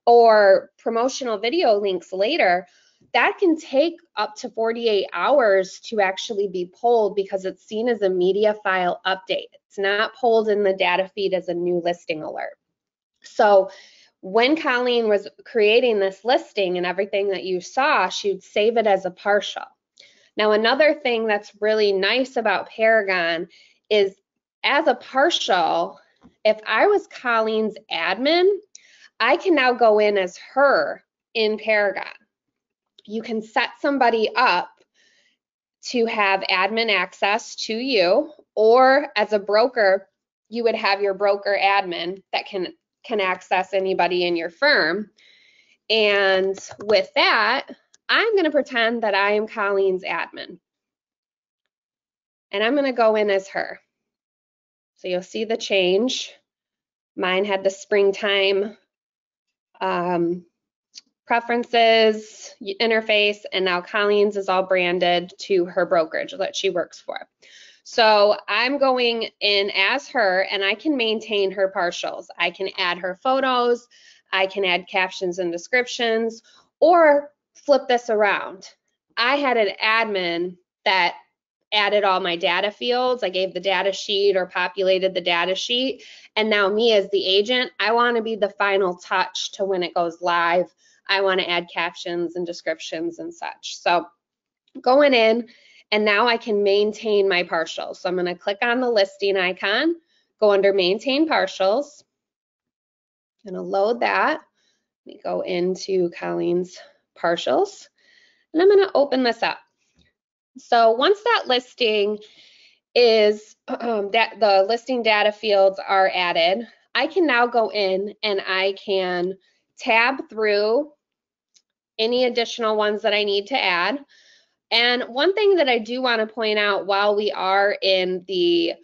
or promotional video links later, that can take up to forty-eight hours to actually be pulled because it's seen as a media file update. It's not pulled in the data feed as a new listing alert. So when Colleen was creating this listing and everything that you saw, she'd save it as a partial. Now, another thing that's really nice about Paragon is as a partial, if I was Colleen's admin, I can now go in as her in Paragon. You can set somebody up to have admin access to you, or as a broker, you would have your broker admin that can, can access anybody in your firm. And with that, I'm going to pretend that I am Colleen's admin. And I'm going to go in as her. So you'll see the change. Mine had the springtime um, preferences, interface, and now Colleen's is all branded to her brokerage that she works for. So I'm going in as her, and I can maintain her partials. I can add her photos, I can add captions and descriptions, or flip this around. I had an admin that added all my data fields. I gave the data sheet or populated the data sheet. And now me as the agent, I want to be the final touch to when it goes live. I want to add captions and descriptions and such. So going in, and now I can maintain my partials. So I'm going to click on the listing icon, go under maintain partials. I'm going to load that. Let me go into Colleen's partials, and I'm going to open this up. So once that listing is, um, that the listing data fields are added, I can now go in and I can tab through any additional ones that I need to add. And one thing that I do want to point out while we are in the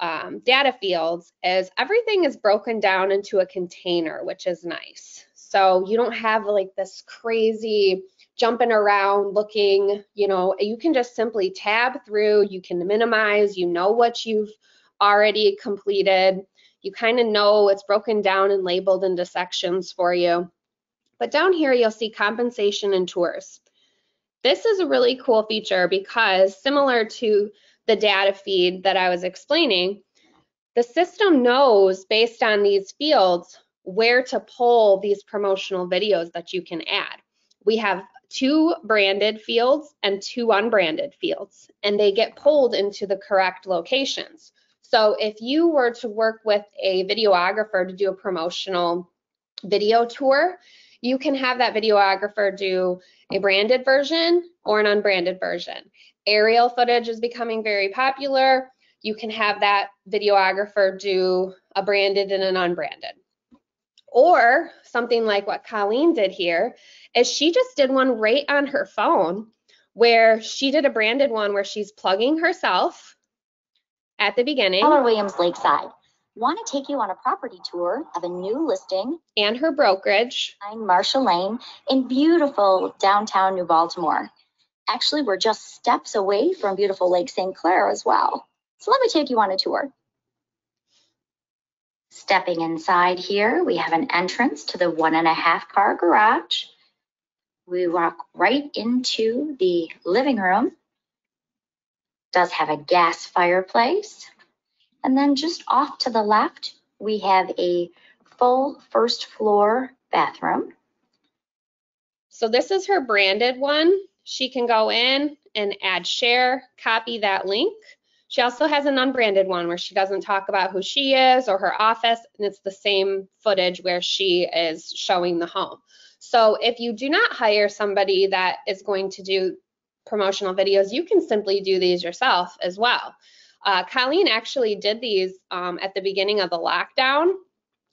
um, data fields is everything is broken down into a container, which is nice. So you don't have like this crazy jumping around looking, you know, you can just simply tab through, you can minimize, you know what you've already completed. You kind of know it's broken down and labeled into sections for you. But down here, you'll see compensation and tours. This is a really cool feature because similar to the data feed that I was explaining, the system knows based on these fields where to pull these promotional videos that you can add. We have two branded fields and two unbranded fields, and they get pulled into the correct locations. So if you were to work with a videographer to do a promotional video tour, you can have that videographer do a branded version or an unbranded version. Aerial footage is becoming very popular. You can have that videographer do a branded and an unbranded. Or something like what Colleen did here is she just did one right on her phone where she did a branded one where she's plugging herself at the beginning. Keller Williams Lakeside. Want to take you on a property tour of a new listing and her brokerage. I'm Marsha Lane in beautiful downtown New Baltimore. Actually, we're just steps away from beautiful Lake Saint Clair as well. So let me take you on a tour. Stepping inside here, we have an entrance to the one and a half car garage. We walk right into the living room. Does have a gas fireplace. And then just off to the left, we have a full first floor bathroom. So this is her branded one. She can go in and add share, copy that link. She also has an unbranded one where she doesn't talk about who she is or her office, and it's the same footage where she is showing the home. So if you do not hire somebody that is going to do promotional videos, you can simply do these yourself as well. Uh, Colleen actually did these um, at the beginning of the lockdown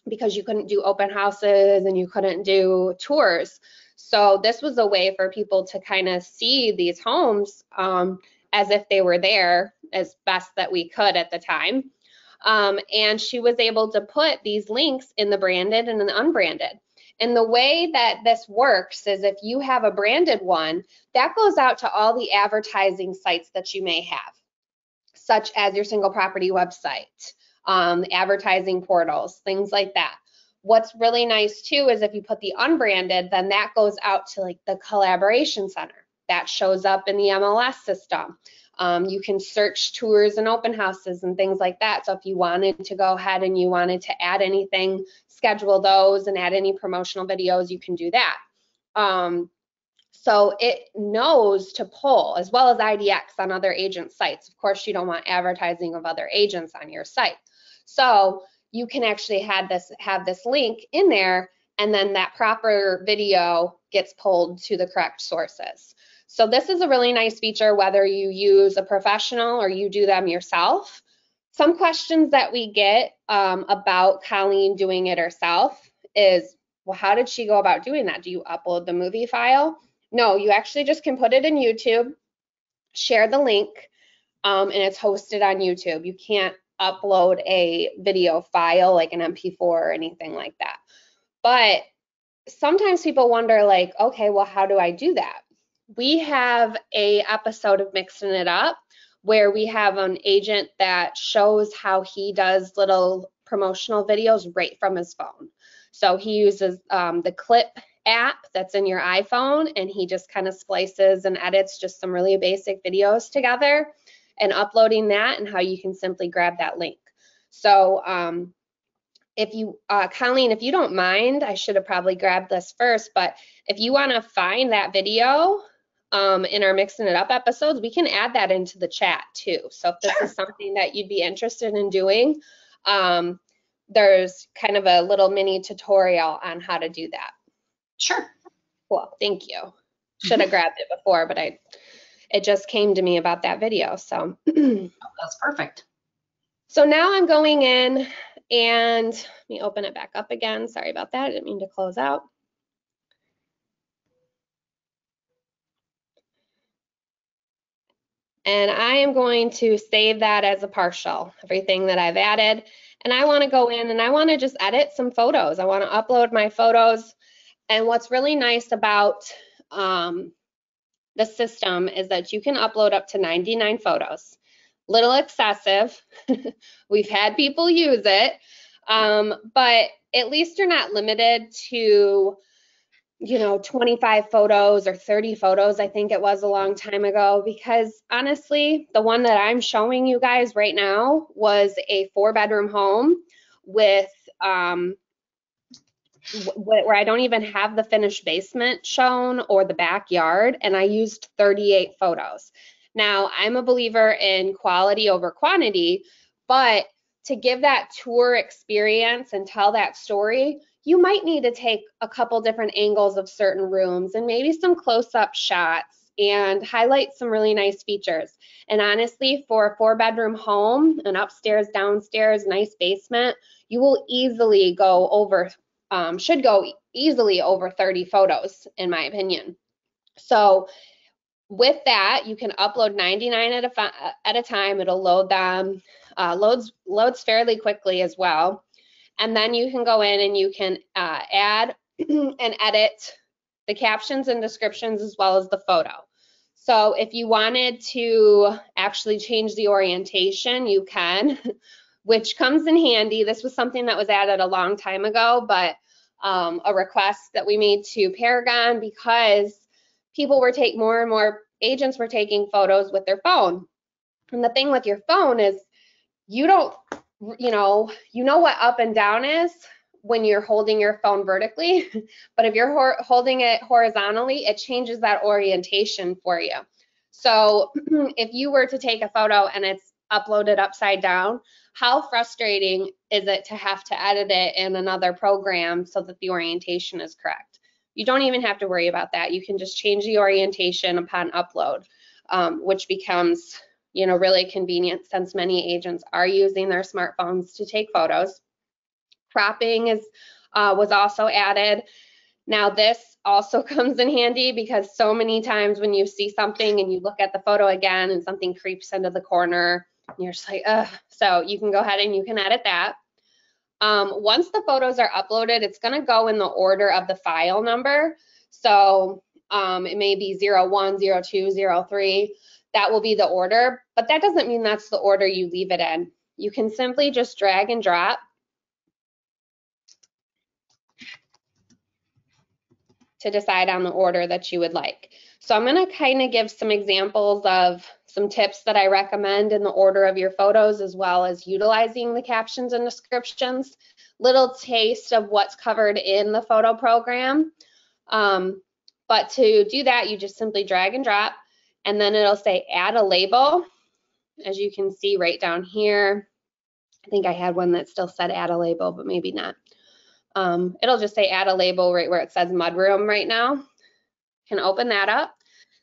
because you couldn't do open houses and you couldn't do tours. So this was a way for people to kind of see these homes um, as if they were there as best that we could at the time. Um, and she was able to put these links in the branded and in the unbranded. And the way that this works is if you have a branded one, that goes out to all the advertising sites that you may have, such as your single property website, um, advertising portals, things like that. What's really nice too is if you put the unbranded, then that goes out to like the Collaboration Center. That shows up in the M L S system. Um, you can search tours and open houses and things like that. So if you wanted to go ahead and you wanted to add anything, schedule those and add any promotional videos, you can do that. Um, so it knows to pull, as well as I D X on other agent sites. Of course, you don't want advertising of other agents on your site. So you can actually have this, have this link in there, and then that proper video gets pulled to the correct sources. So this is a really nice feature, whether you use a professional or you do them yourself. Some questions that we get um, about Colleen doing it herself is, well, how did she go about doing that? Do you upload the movie file? No, you actually just can put it in YouTube, share the link, um, and it's hosted on YouTube. You can't upload a video file like an M P four or anything like that. But sometimes people wonder like, okay, well, how do I do that? We have a episode of Mixing It Up where we have an agent that shows how he does little promotional videos right from his phone. So he uses um, the Clip app that's in your iPhone, and he just kind of splices and edits just some really basic videos together and uploading that, and how you can simply grab that link. So um, if you, uh, Colleen, if you don't mind, I should have probably grabbed this first, but if you wanna find that video, Um, in our Mixing It Up episodes, we can add that into the chat too. So if this Sure. is something that you'd be interested in doing, um, there's kind of a little mini tutorial on how to do that. Sure. Cool, thank you. Should have grabbed it before, but I, it just came to me about that video, so. Oh, that's perfect. So now I'm going in and let me open it back up again. Sorry about that, I didn't mean to close out. And I am going to save that as a partial, everything that I've added. And I wanna go in and I wanna just edit some photos. I wanna upload my photos. And what's really nice about um, the system is that you can upload up to ninety-nine photos. Little excessive, we've had people use it, um, but at least you're not limited to, you know, twenty-five photos or thirty photos, I think it was a long time ago, because honestly, the one that I'm showing you guys right now was a four bedroom home with, um, where I don't even have the finished basement shown or the backyard, and I used thirty-eight photos. Now, I'm a believer in quality over quantity, but to give that tour experience and tell that story, you might need to take a couple different angles of certain rooms and maybe some close-up shots and highlight some really nice features. And honestly, for a four-bedroom home, an upstairs, downstairs, nice basement, you will easily go over, um, should go easily over thirty photos, in my opinion. So with that, you can upload ninety-nine at a, at a time. It'll load them, uh, loads, loads fairly quickly as well. And then you can go in and you can uh, add and edit the captions and descriptions as well as the photo. So if you wanted to actually change the orientation, you can, which comes in handy. This was something that was added a long time ago, but um, a request that we made to Paragon, because people were taking more and more agents were taking photos with their phone. And the thing with your phone is you don't, you know, you know what up and down is when you're holding your phone vertically, but if you're ho holding it horizontally, it changes that orientation for you. So if you were to take a photo and it's uploaded upside down, how frustrating is it to have to edit it in another program so that the orientation is correct? You don't even have to worry about that. You can just change the orientation upon upload, um, which becomes, you know, really convenient since many agents are using their smartphones to take photos. Cropping is, uh, was also added. Now this also comes in handy because so many times when you see something and you look at the photo again and something creeps into the corner And you're just like, ugh. So you can go ahead and you can edit that. Um, once the photos are uploaded, it's going to go in the order of the file number. So um, it may be zero one, zero two, zero three. That will be the order, but that doesn't mean that's the order you leave it in. You can simply just drag and drop to decide on the order that you would like. So I'm going to kind of give some examples of some tips that I recommend in the order of your photos, as well as utilizing the captions and descriptions. Little taste of what's covered in the photo program. Um, but to do that, you just simply drag and drop, and then it'll say add a label. As you can see right down here, I think I had one that still said add a label, but maybe not. Um, it'll just say add a label right where it says mudroom right now. Can open that up.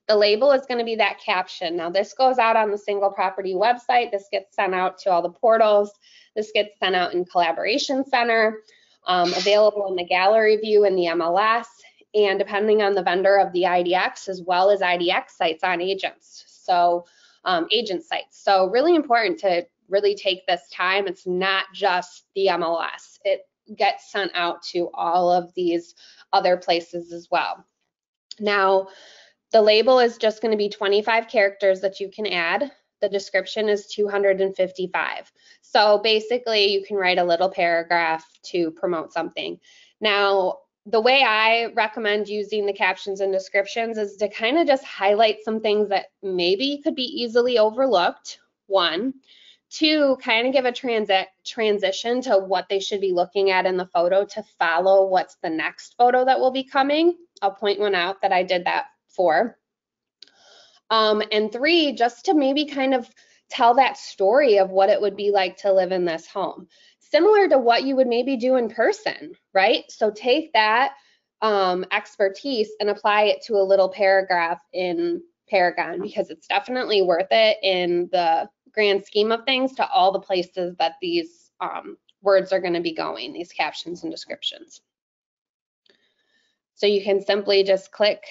The label is going to be that caption. Now this goes out on the single property website. This gets sent out to all the portals. This gets sent out in Collaboration Center, um, available in the gallery view in the M L S, and depending on the vendor of the I D X, as well as I D X sites on agents. So um, agent sites. So really important to really take this time. It's not just the M L S. It gets sent out to all of these other places as well. Now, the label is just going to be twenty-five characters that you can add. The description is two hundred fifty-five. So basically, you can write a little paragraph to promote something. Now, the way I recommend using the captions and descriptions is to kind of just highlight some things that maybe could be easily overlooked, one. Two, kind of give a transit transition to what they should be looking at in the photo to follow what's the next photo that will be coming. I'll point one out that I did that for. Um, and three, just to maybe kind of tell that story of what it would be like to live in this home, similar to what you would maybe do in person, right? So take that um, expertise and apply it to a little paragraph in Paragon, because it's definitely worth it in the grand scheme of things to all the places that these um, words are going to be going, these captions and descriptions. So you can simply just click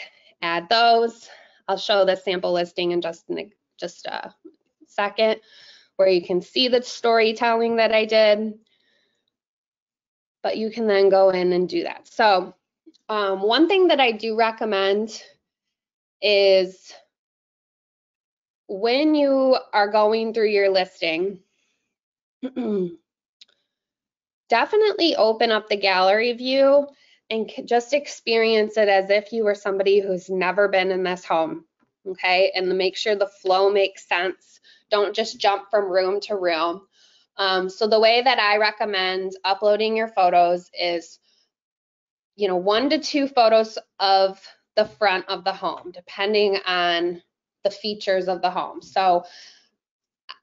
add those. I'll show the sample listing in just, in just a second, where you can see the storytelling that I did, but you can then go in and do that. So um, one thing that I do recommend is when you are going through your listing, definitely open up the gallery view and just experience it as if you were somebody who's never been in this home, okay? And make sure the flow makes sense. Don't just jump from room to room. Um, so the way that I recommend uploading your photos is, you know, one to two photos of the front of the home, depending on the features of the home. So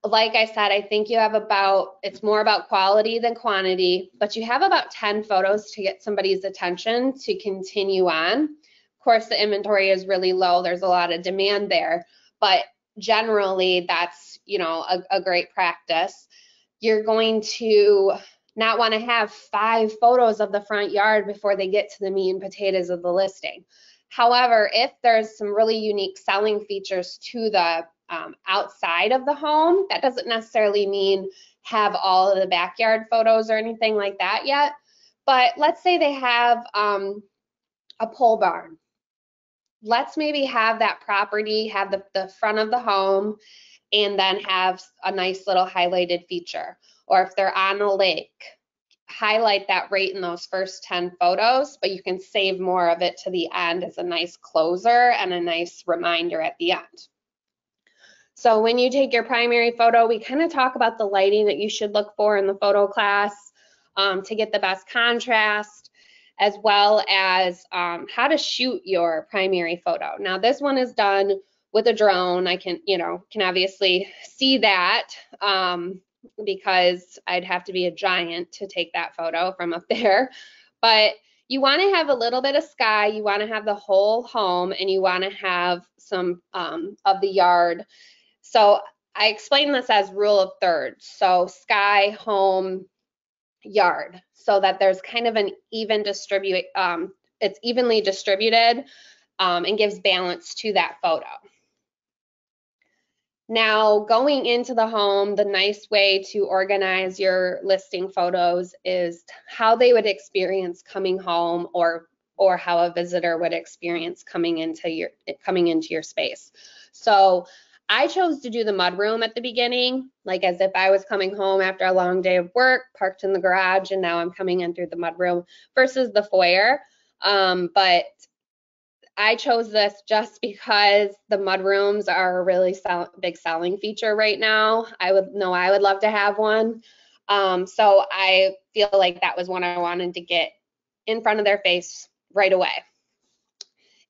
like I said, I think you have about, it's more about quality than quantity, but you have about ten photos to get somebody's attention to continue on. Of course, the inventory is really low. There's a lot of demand there, but generally that's, you know, a, a great practice. You're going to not want to have five photos of the front yard before they get to the meat and potatoes of the listing. However, if there's some really unique selling features to the um, outside of the home, that doesn't necessarily mean have all of the backyard photos or anything like that yet. But let's say they have um, a pole barn. Let's maybe have that property, have the, the front of the home, and then have a nice little highlighted feature. Or if they're on a lake, highlight that right in those first ten photos, but you can save more of it to the end as a nice closer and a nice reminder at the end. So when you take your primary photo, we kind of talk about the lighting that you should look for in the photo class um, to get the best contrast, as well as um, how to shoot your primary photo. Now this one is done with a drone. I can, you know, can obviously see that. Um, because I'd have to be a giant to take that photo from up there. But you want to have a little bit of sky, you want to have the whole home, and you want to have some um, of the yard. So I explain this as rule of thirds. So sky, home, yard, so that there's kind of an even distribute, um, it's evenly distributed um, and gives balance to that photo. Now, going into the home, the nice way to organize your listing photos is how they would experience coming home, or or how a visitor would experience coming into your coming into your space. So I chose to do the mudroom at the beginning, like as if I was coming home after a long day of work, parked in the garage, and now I'm coming in through the mudroom versus the foyer. Um, but I chose this just because the mudrooms are a really sell- big selling feature right now. I would know I would love to have one. Um, so I feel like that was one I wanted to get in front of their face right away.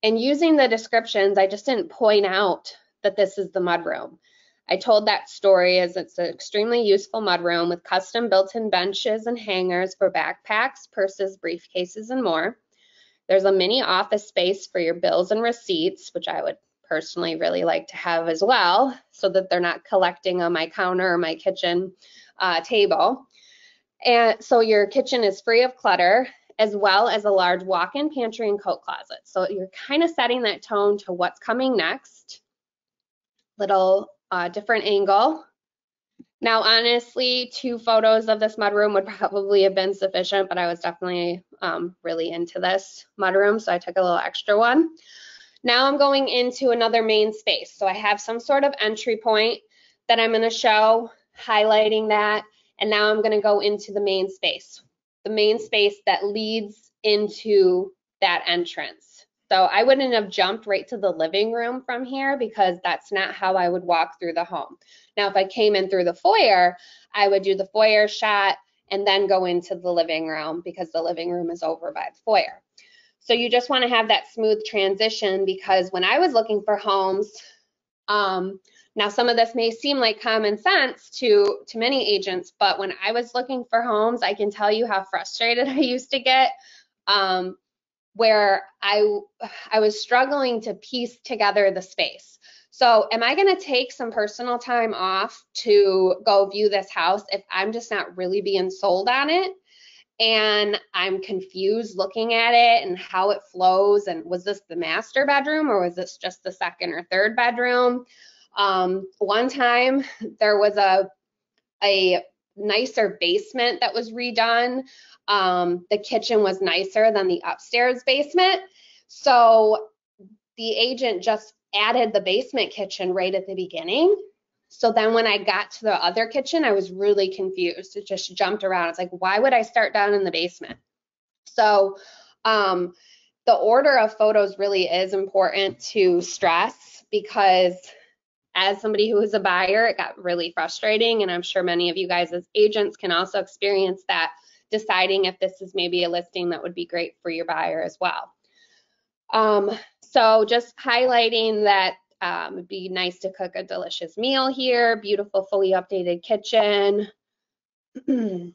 And using the descriptions, I just didn't point out that this is the mudroom. I told that story as it's an extremely useful mudroom with custom built-in benches and hangers for backpacks, purses, briefcases, and more. There's a mini office space for your bills and receipts, which I would personally really like to have as well, so that they're not collecting on my counter or my kitchen uh, table. And so your kitchen is free of clutter, as well as a large walk-in pantry and coat closet. So you're kind of setting that tone to what's coming next. Little uh, different angle. Now, honestly, two photos of this mudroom would probably have been sufficient, but I was definitely um, really into this mudroom, so I took a little extra one. Now I'm going into another main space. So I have some sort of entry point that I'm gonna show, highlighting that, and now I'm gonna go into the main space, the main space that leads into that entrance. So I wouldn't have jumped right to the living room from here, because that's not how I would walk through the home. Now, if I came in through the foyer, I would do the foyer shot and then go into the living room, because the living room is over by the foyer. So you just want to have that smooth transition, because when I was looking for homes, um, now some of this may seem like common sense to, to many agents, but when I was looking for homes, I can tell you how frustrated I used to get. Um, where I, I was struggling to piece together the space. So am I gonna take some personal time off to go view this house if I'm just not really being sold on it? And I'm confused looking at it and how it flows, and was this the master bedroom, or was this just the second or third bedroom? Um, one time there was a, a nicer basement that was redone. Um, the kitchen was nicer than the upstairs basement. So the agent just added the basement kitchen right at the beginning. So then when I got to the other kitchen, I was really confused. It just jumped around. It's like, why would I start down in the basement? So um, the order of photos really is important to stress, because as somebody who is a buyer, it got really frustrating. And I'm sure many of you guys as agents can also experience that, deciding if this is maybe a listing that would be great for your buyer as well. Um, so just highlighting that um, it'd be nice to cook a delicious meal here, beautiful, fully updated kitchen. Now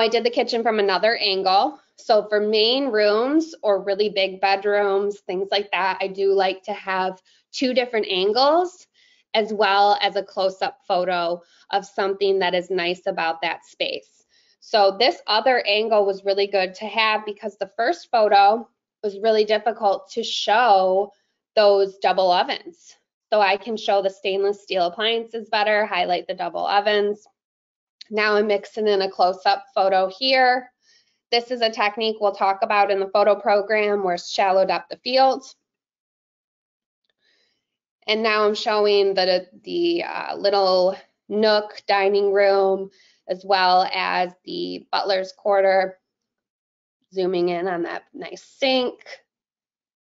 I did the kitchen from another angle. So for main rooms or really big bedrooms, things like that, I do like to have two different angles, as well as a close-up photo of something that is nice about that space. So this other angle was really good to have, because the first photo was really difficult to show those double ovens. So I can show the stainless steel appliances better, highlight the double ovens. Now I'm mixing in a close-up photo here. This is a technique we'll talk about in the photo program where shallow depth of field. And now I'm showing the, the uh, little nook dining room, as well as the butler's quarter, zooming in on that nice sink,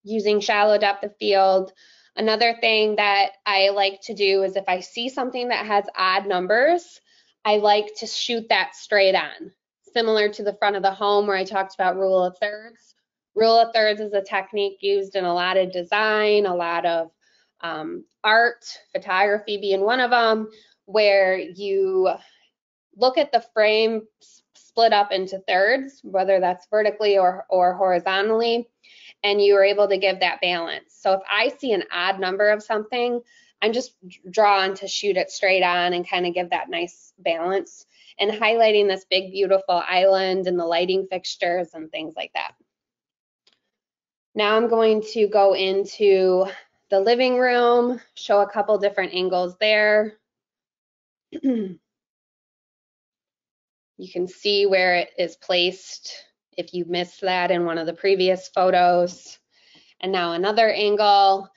using shallow depth of field. Another thing that I like to do is if I see something that has odd numbers, I like to shoot that straight on. Similar to the front of the home where I talked about rule of thirds. Rule of thirds is a technique used in a lot of design, a lot of Um, art, photography being one of them, where you look at the frame split up into thirds, whether that's vertically or, or horizontally, and you are able to give that balance. So if I see an odd number of something, I'm just drawn to shoot it straight on and kind of give that nice balance, and highlighting this big, beautiful island and the lighting fixtures and things like that. Now I'm going to go into the living room, show a couple different angles there. You can see where it is placed if you missed that in one of the previous photos. And now another angle.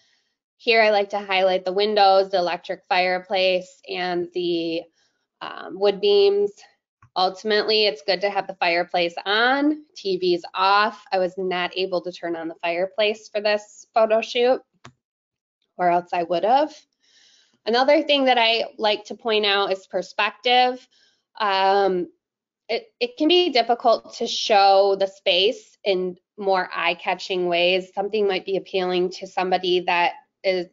Here I like to highlight the windows, the electric fireplace, and the um, wood beams. Ultimately, it's good to have the fireplace on, T V's off. I was not able to turn on the fireplace for this photo shoot, or else I would have. Another thing that I like to point out is perspective. Um, it, it can be difficult to show the space in more eye-catching ways. Something might be appealing to somebody that is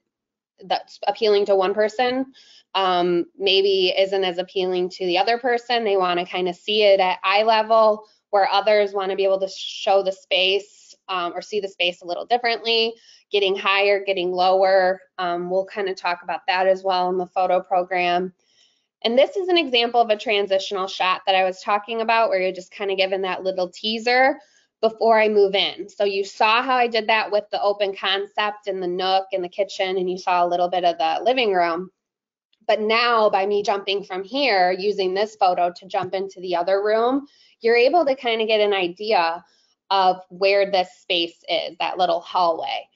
that's appealing to one person, um, maybe isn't as appealing to the other person. They want to kind of see it at eye level, where others want to be able to show the space um, or see the space a little differently, getting higher, getting lower. Um, we'll kind of talk about that as well in the photo program. And this is an example of a transitional shot that I was talking about, where you're just kind of given that little teaser before I move in. So you saw how I did that with the open concept and the nook and the kitchen, and you saw a little bit of the living room. But now by me jumping from here, using this photo to jump into the other room, you're able to kind of get an idea of where this space is, that little hallway.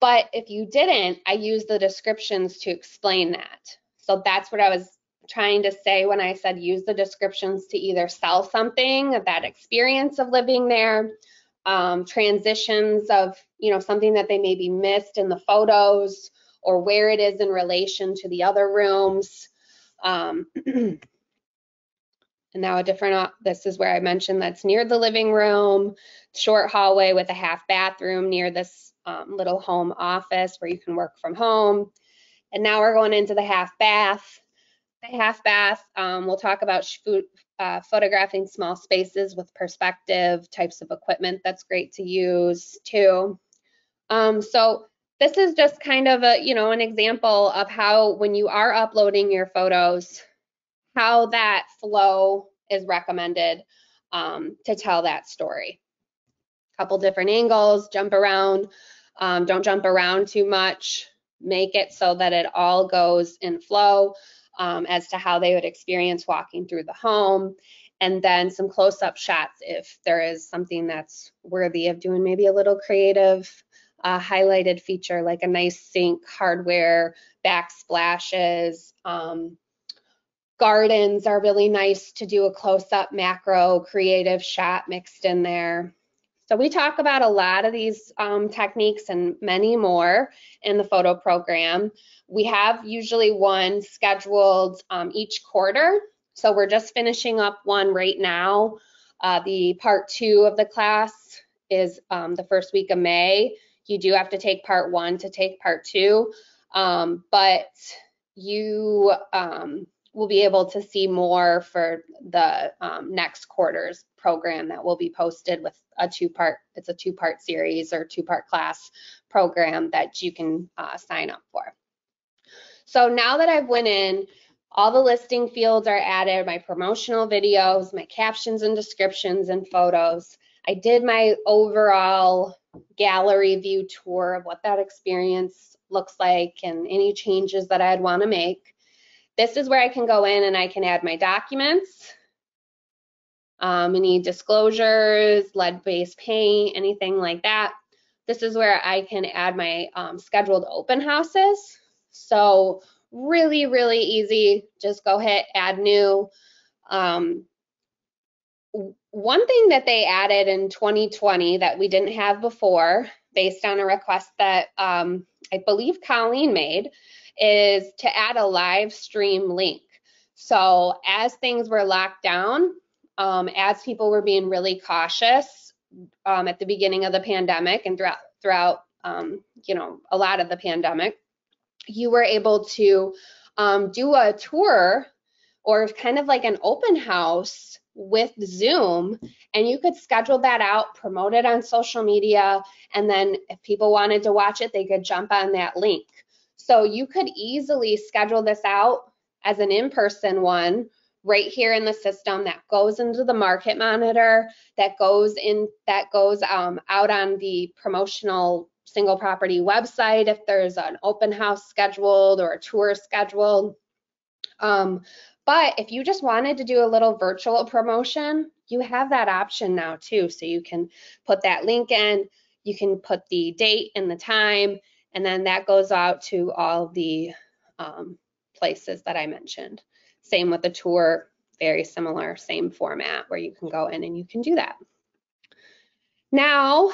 But if you didn't, I used the descriptions to explain that. So that's what I was trying to say when I said use the descriptions to either sell something of that experience of living there, um, transitions of, you know, something that they maybe missed in the photos, or where it is in relation to the other rooms. Um, and now a different, this is where I mentioned that's near the living room, short hallway with a half bathroom near this um, little home office where you can work from home. And now we're going into the half bath. The half bath, um, we'll talk about uh, photographing small spaces with perspective, types of equipment that's great to use too. Um, so this is just kind of a, you know, an example of how, when you are uploading your photos, how that flow is recommended um, to tell that story. A couple different angles, jump around, um, don't jump around too much, make it so that it all goes in flow. Um, as to how they would experience walking through the home, and then some close-up shots if there is something that's worthy of doing maybe a little creative uh, highlighted feature, like a nice sink, hardware, backsplashes. Um, gardens are really nice to do a close-up macro creative shot mixed in there. So we talk about a lot of these um, techniques and many more in the photo program. We have usually one scheduled um, each quarter. So we're just finishing up one right now. Uh, the part two of the class is um, the first week of May. You do have to take part one to take part two, um, but you um, will be able to see more for the um, next quarter's program that will be posted with a two-part, it's a two-part series or two-part class program that you can uh, sign up for. So now that I've went in, all the listing fields are added, my promotional videos, my captions and descriptions and photos. I did my overall gallery view tour of what that experience looks like and any changes that I'd want to make. This is where I can go in and I can add my documents. Um, any disclosures, lead-based paint, anything like that. This is where I can add my um, scheduled open houses. So really, really easy. Just go hit add new. Um, one thing that they added in twenty twenty that we didn't have before, based on a request that um, I believe Colleen made, is to add a live stream link. So as things were locked down, Um, as people were being really cautious um, at the beginning of the pandemic and throughout, throughout um, you know, a lot of the pandemic, you were able to um, do a tour or kind of like an open house with Zoom, and you could schedule that out, promote it on social media, and then if people wanted to watch it, they could jump on that link. So you could easily schedule this out as an in-person one right here in the system that goes into the market monitor, that goes in, that goes um, out on the promotional single property website if there's an open house scheduled or a tour scheduled. Um, but if you just wanted to do a little virtual promotion, you have that option now too. So you can put that link in, you can put the date and the time, and then that goes out to all the um, places that I mentioned. Same with the tour, very similar, same format where you can go in and you can do that. Now,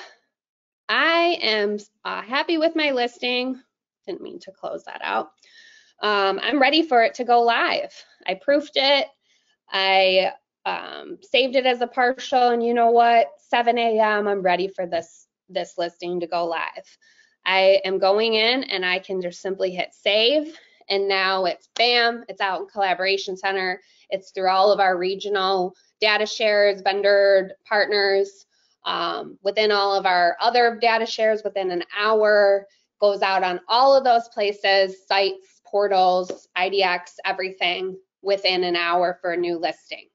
I am uh, happy with my listing. Didn't mean to close that out. Um, I'm ready for it to go live. I proofed it. I um, saved it as a partial, and you know what? seven A M I'm ready for this, this listing to go live. I am going in and I can just simply hit save, and now it's bam, it's out in Collaboration Center. It's through all of our regional data shares, vendor partners, um, within all of our other data shares within an hour, goes out on all of those places, sites, portals, I D X, everything within an hour for a new listing.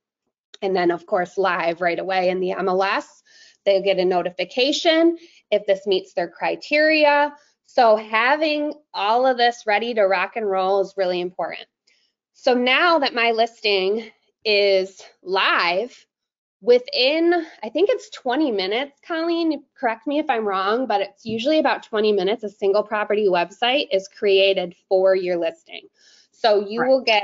And then of course, live right away in the M L S, they'll get a notification if this meets their criteria. So having all of this ready to rock and roll is really important. So now that my listing is live, within, I think it's twenty minutes, Colleen, correct me if I'm wrong, but it's usually about twenty minutes, a single property website is created for your listing. So you right. will get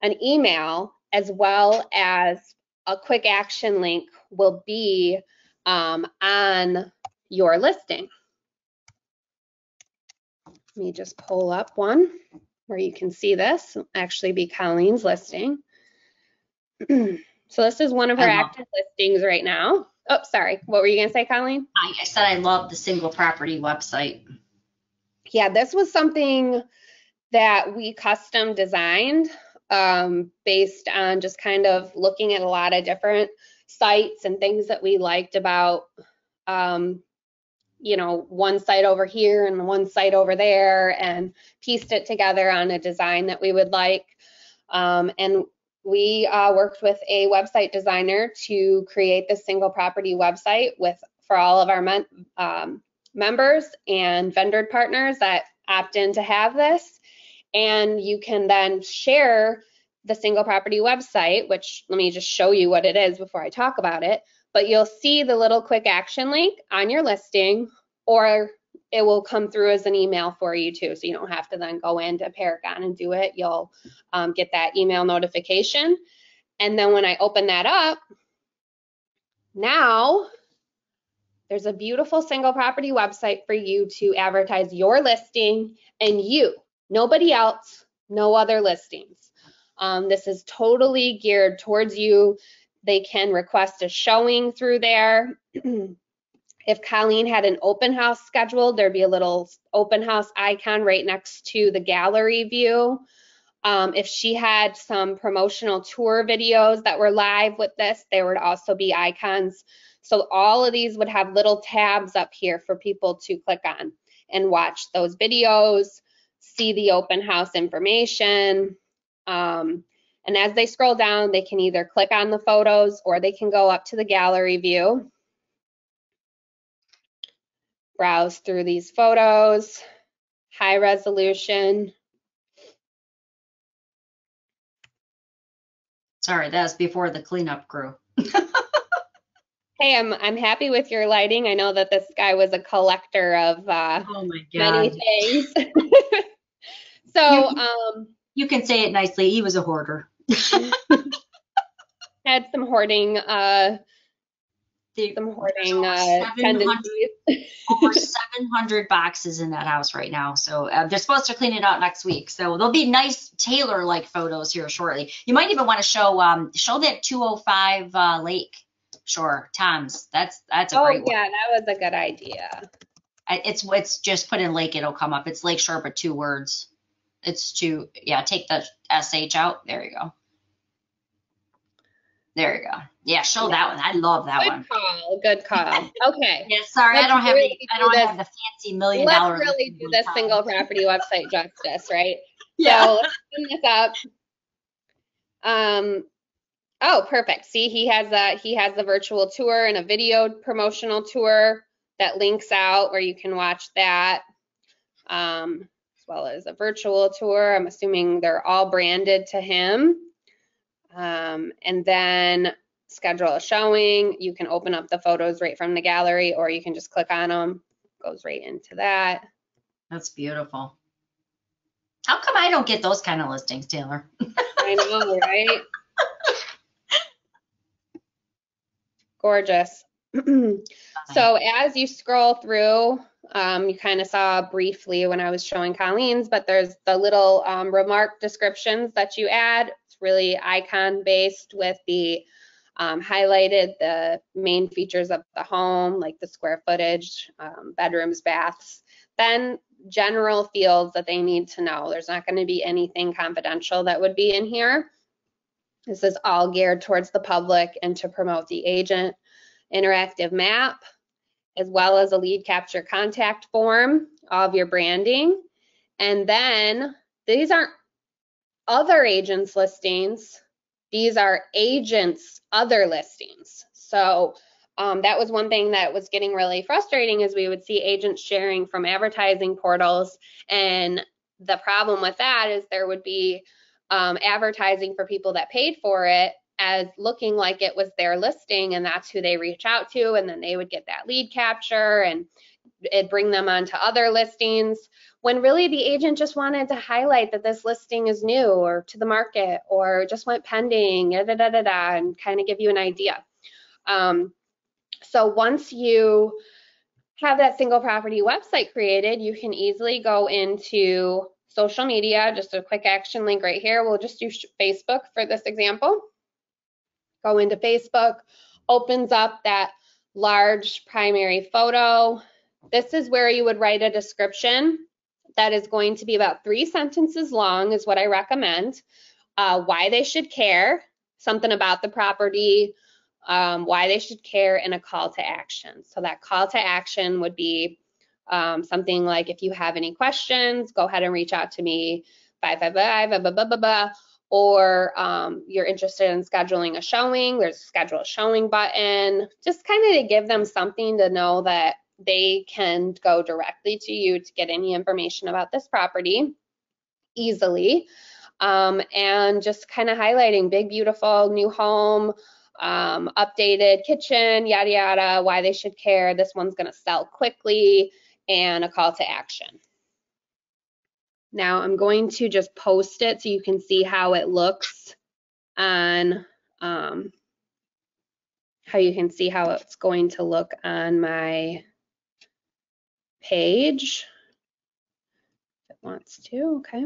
an email as well as a quick action link will be um, on your listing. Let me just pull up one where you can see this. It'll actually be Colleen's listing. So this is one of her active listings right now. Oh, sorry. What were you going to say, Colleen? I said I love the single property website. Yeah, this was something that we custom designed um, based on just kind of looking at a lot of different sites and things that we liked about um, you know, one site over here and one site over there, and pieced it together on a design that we would like. Um, and we uh, worked with a website designer to create this single property website with for all of our men, um, members and vendor partners that opt in to have this. And you can then share the single property website, which let me just show you what it is before I talk about it. But you'll see the little quick action link on your listing, or it will come through as an email for you too. So you don't have to then go into Paragon and do it. You'll um, get that email notification. And then when I open that up, now there's a beautiful single property website for you to advertise your listing and you, nobody else, no other listings. Um, this is totally geared towards you. They can request a showing through there. If Colleen had an open house scheduled, there'd be a little open house icon right next to the gallery view. Um, if she had some promotional tour videos that were live with this, there would also be icons. So all of these would have little tabs up here for people to click on and watch those videos, see the open house information. Um, And as they scroll down, they can either click on the photos or they can go up to the gallery view, browse through these photos, high resolution. Sorry, that was before the cleanup crew. Hey, I'm, I'm happy with your lighting. I know that this guy was a collector of uh, oh my God. many things. So, um, you can say it nicely, he was a hoarder. Had some hoarding, uh, the, some hoarding uh, tendencies. Over seven hundred boxes in that house right now. So um, they're supposed to clean it out next week. So there'll be nice Taylor-like photos here shortly. You might even want to show um, show that two oh five uh, Lake Shore, Tom's. That's that's a oh, great yeah, one. Oh yeah, that was a good idea. It's it's just put in Lake, it'll come up. It's Lake Shore, but two words. It's to, yeah, take the S H out. There you go. There you go. Yeah, show yeah. that one. I love that good one. Good call. Good call. Okay. Yeah, sorry, Let's I don't really have I don't this. have the fancy million Let's dollar. Let's really do this problem. Single property website justice, right? Yeah. So let's open this up. Um, oh, perfect. See, he has a he has a virtual tour and a video promotional tour that links out where you can watch that, um, as well as a virtual tour. I'm assuming they're all branded to him. Um, and then schedule a showing. You can open up the photos right from the gallery, or you can just click on them. Goes right into that. That's beautiful. How come I don't get those kind of listings, Taylor? I know, right? Gorgeous. So as you scroll through, um, you kind of saw briefly when I was showing Colleen's, but there's the little um, remark descriptions that you add. It's really icon based with the um, highlighted the main features of the home, like the square footage, um, bedrooms, baths, then general fields that they need to know. There's not going to be anything confidential that would be in here. This is all geared towards the public and to promote the agent. Interactive map, as well as a lead capture contact form, all of your branding. And then these aren't other agents' listings. These are agents' other listings. So um, that was one thing that was getting really frustrating, is we would see agents sharing from advertising portals. And the problem with that is there would be um, advertising for people that paid for it, as looking like it was their listing, and that's who they reach out to, and then they would get that lead capture and it'd bring them onto other listings, when really the agent just wanted to highlight that this listing is new or to the market or just went pending, da, da, da, da, da, and kind of give you an idea. Um, so once you have that single property website created, you can easily go into social media, just a quick action link right here. We'll just use Facebook for this example. Go into Facebook, opens up that large primary photo. This is where you would write a description that is going to be about three sentences long, is what I recommend. Uh, why they should care, something about the property, um, why they should care, and a call to action. So that call to action would be um, something like, if you have any questions, go ahead and reach out to me, bye, bye, bye, blah, blah, blah, blah, blah. Or um, you're interested in scheduling a showing, there's a schedule a showing button, just kind of to give them something to know that they can go directly to you to get any information about this property easily. Um, and just kind of highlighting big, beautiful new home, um, updated kitchen, yada, yada, why they should care, this one's gonna sell quickly, and a call to action. Now I'm going to just post it so you can see how it looks on, um, how you can see how it's going to look on my page. If it wants to, okay.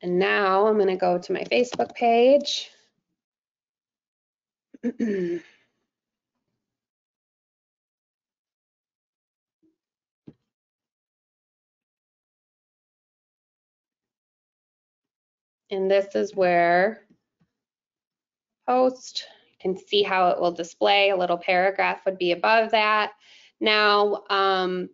And now I'm gonna go to my Facebook page. And this is where post, you can see how it will display. A little paragraph would be above that. Now, um,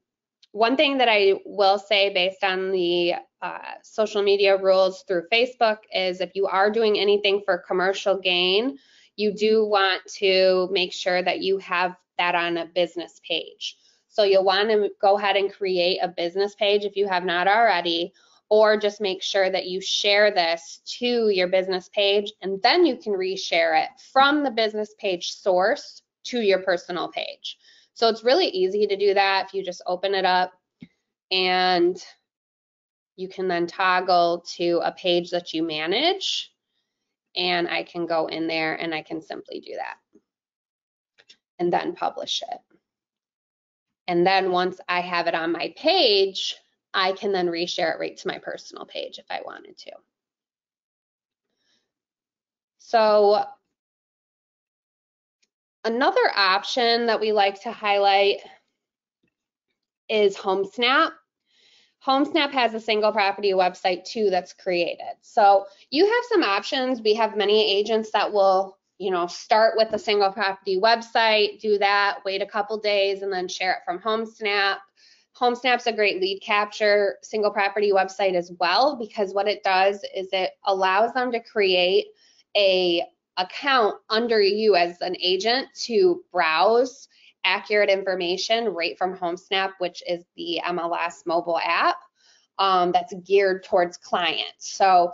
one thing that I will say based on the uh, social media rules through Facebook is, if you are doing anything for commercial gain, you do want to make sure that you have that on a business page. So you'll want to go ahead and create a business page if you have not already, or just make sure that you share this to your business page, and then you can reshare it from the business page source to your personal page. So it's really easy to do that if you just open it up, and you can then toggle to a page that you manage, and I can go in there and I can simply do that and then publish it. And then once I have it on my page, I can then reshare it right to my personal page if I wanted to. So another option that we like to highlight is HomeSnap. HomeSnap has a single property website too that's created. So you have some options. We have many agents that will, you know, start with a single property website, do that, wait a couple days, and then share it from HomeSnap. HomeSnap's a great lead capture single property website as well, because what it does is it allows them to create a account under you as an agent to browse accurate information right from HomeSnap, which is the M L S mobile app um, that's geared towards clients. So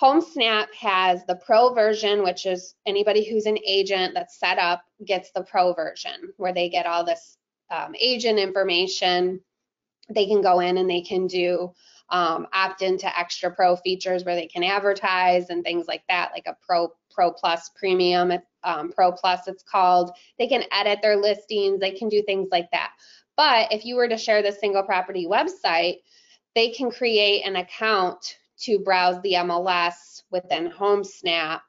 HomeSnap has the pro version, which is anybody who's an agent that's set up gets the pro version, where they get all this um, agent information. They can go in and they can do um, opt into extra pro features where they can advertise and things like that, like a pro pro plus premium, um, pro plus it's called. They can edit their listings, they can do things like that. But if you were to share the single property website, they can create an account to browse the M L S within HomeSnap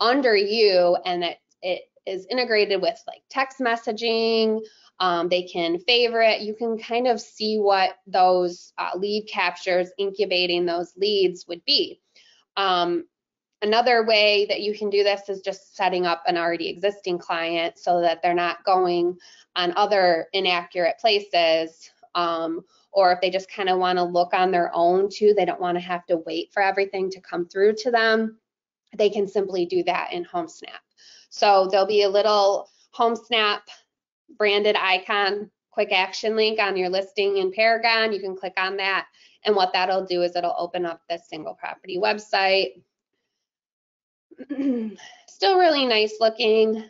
under you, and it, it is integrated with like text messaging. Um, they can favorite. You can kind of see what those uh, lead captures, incubating those leads, would be. Um, another way that you can do this is just setting up an already existing client so that they're not going on other inaccurate places, um, or if they just kind of want to look on their own too, they don't want to have to wait for everything to come through to them. They can simply do that in HomeSnap. So there'll be a little HomeSnap branded icon, quick action link on your listing in Paragon. You can click on that, and what that'll do is it'll open up this single property website. Still really nice looking.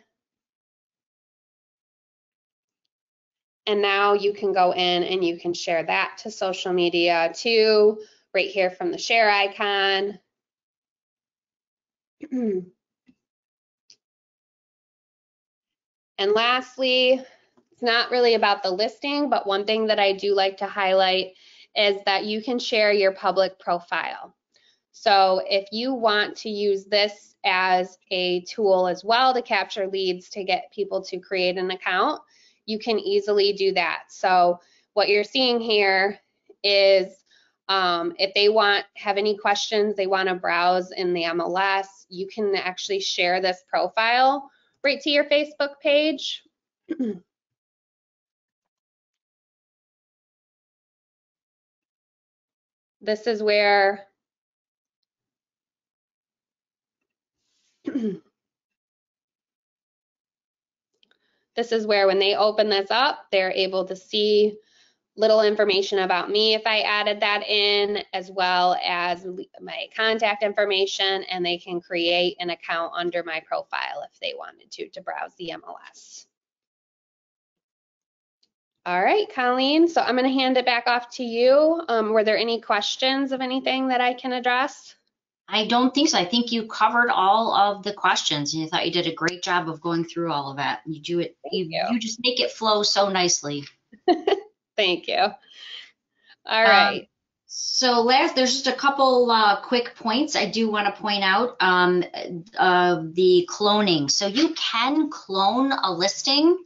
And now you can go in and you can share that to social media too, right here from the share icon. And lastly, it's not really about the listing, but one thing that I do like to highlight is that you can share your public profile. So if you want to use this as a tool as well to capture leads, to get people to create an account, you can easily do that. So what you're seeing here is um, if they want have any questions, they want to browse in the M L S, you can actually share this profile right to your Facebook page. This is where this is where when they open this up, they're able to see little information about me if I added that in, as well as my contact information, and they can create an account under my profile if they wanted to, to browse the M L S. All right, Colleen, so I'm gonna hand it back off to you. Um, were there any questions of anything that I can address? I don't think so. I think you covered all of the questions, and I thought you did a great job of going through all of that. You do it, you, you. you just make it flow so nicely. Thank you. All right. Um, so last, there's just a couple uh, quick points I do want to point out um, uh, the cloning. So you can clone a listing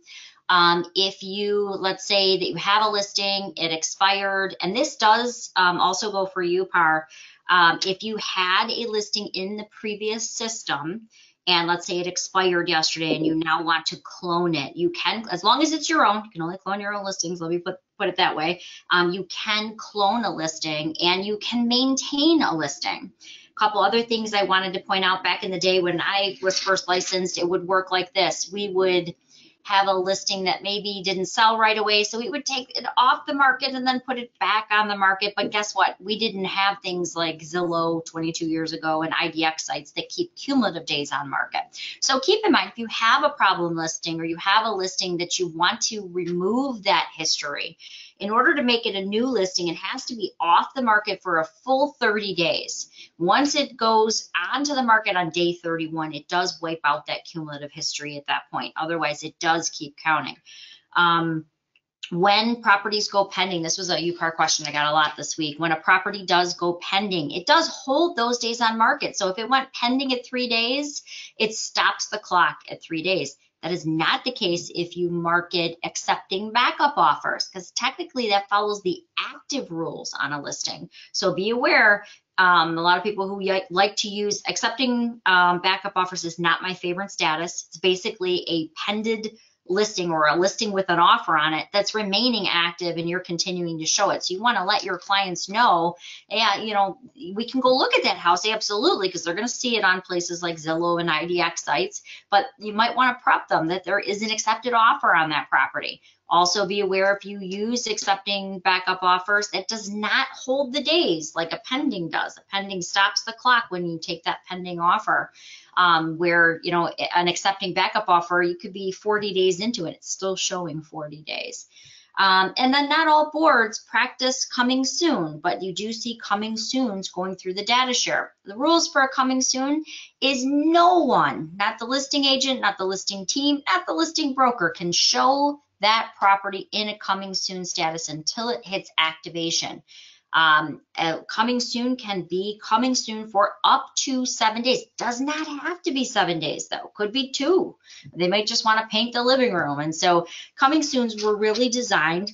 um, if you, let's say that you have a listing, it expired, and this does um, also go for U P A R. Um, if you had a listing in the previous system, and let's say it expired yesterday and you now want to clone it, you can, as long as it's your own, you can only clone your own listings, let me put, put it that way. Um, you can clone a listing and you can maintain a listing. A couple other things I wanted to point out, back in the day when I was first licensed, it would work like this. We would have a listing that maybe didn't sell right away, so we would take it off the market and then put it back on the market. But guess what? We didn't have things like Zillow twenty-two years ago and I D X sites that keep cumulative days on market. So keep in mind, if you have a problem listing or you have a listing that you want to remove that history, in order to make it a new listing, it has to be off the market for a full thirty days. Once it goes onto the market on day thirty-one, it does wipe out that cumulative history at that point. Otherwise, it does keep counting. Um, when properties go pending, this was a U P A R question I got a lot this week. When a property does go pending, it does hold those days on market. So if it went pending at three days, it stops the clock at three days. That is not the case if you market accepting backup offers, because technically that follows the active rules on a listing. So be aware, um, a lot of people who like to use accepting um, backup offers is not my favorite status. It's basically a pended listing or a listing with an offer on it that's remaining active and you're continuing to show it. So you want to let your clients know, yeah, you know, we can go look at that house, absolutely, because they're going to see it on places like Zillow and I D X sites, but you might want to prep them that there is an accepted offer on that property. Also be aware if you use accepting backup offers, that does not hold the days like a pending does. A pending stops the clock when you take that pending offer. Um, where, you know, an accepting backup offer, you could be forty days into it, it's still showing forty days. Um, and then not all boards practice coming soon, but you do see coming soons going through the data share. The rules for a coming soon is no one, not the listing agent, not the listing team, not the listing broker, can show that property in a coming soon status until it hits activation. Um, uh, coming soon can be coming soon for up to seven days. Does not have to be seven days though, could be two. They might just want to paint the living room. And so coming soons were really designed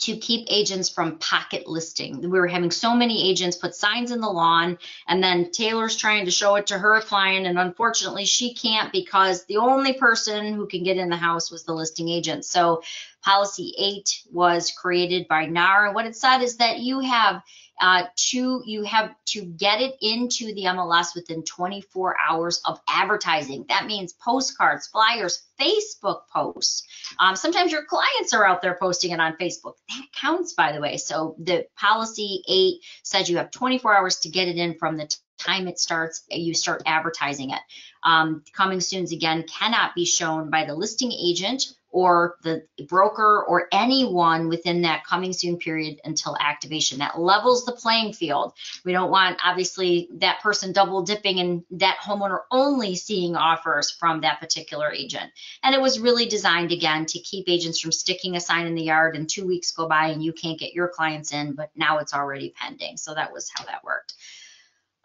to keep agents from pocket listing. We were having so many agents put signs in the lawn, and then Taylor's trying to show it to her client, and unfortunately she can't because the only person who can get in the house was the listing agent. So policy eight was created by NARA. What it said is that you have uh, to you have to get it into the M L S within twenty-four hours of advertising. That means postcards, flyers, Facebook posts. Um, sometimes your clients are out there posting it on Facebook. That counts, by the way. So the policy eight said you have twenty-four hours to get it in from the time it starts, you start advertising it. Um, coming soons, again, cannot be shown by the listing agent or the broker or anyone within that coming soon period until activation. That levels the playing field. We don't want, obviously, that person double dipping and that homeowner only seeing offers from that particular agent. And it was really designed, again, to keep agents from sticking a sign in the yard and two weeks go by and you can't get your clients in, but now it's already pending. So that was how that worked.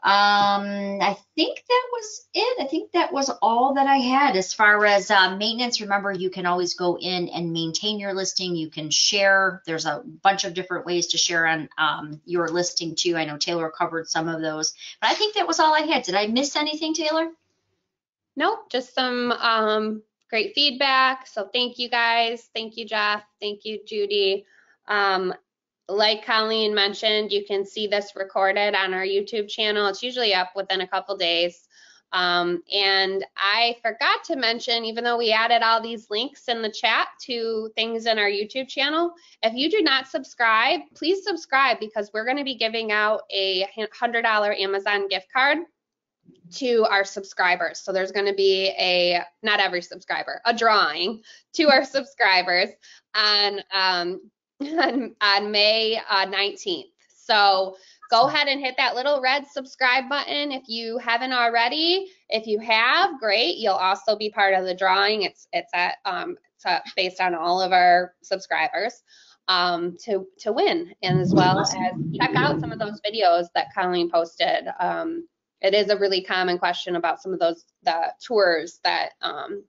Um, I think that was it. I think that was all that I had as far as uh, maintenance. Remember, you can always go in and maintain your listing. You can share. There's a bunch of different ways to share on um, your listing too. I know Taylor covered some of those, but I think that was all I had. Did I miss anything, Taylor? Nope, just some um, great feedback. So thank you guys. Thank you, Jeff. Thank you, Judy. Um, Like Colleen mentioned, you can see this recorded on our YouTube channel. It's usually up within a couple days. Um, and I forgot to mention, even though we added all these links in the chat to things in our YouTube channel, if you do not subscribe, please subscribe, because we're going to be giving out a one hundred dollar Amazon gift card to our subscribers. So there's going to be a, not every subscriber, a drawing to our subscribers on um, On, on May uh, nineteenth. So go ahead and hit that little red subscribe button if you haven't already. If you have, great. You'll also be part of the drawing. It's it's at um it's at, based on all of our subscribers um to to win, and as well as check out some of those videos that Colleen posted. Um, it is a really common question about some of those the tours that um.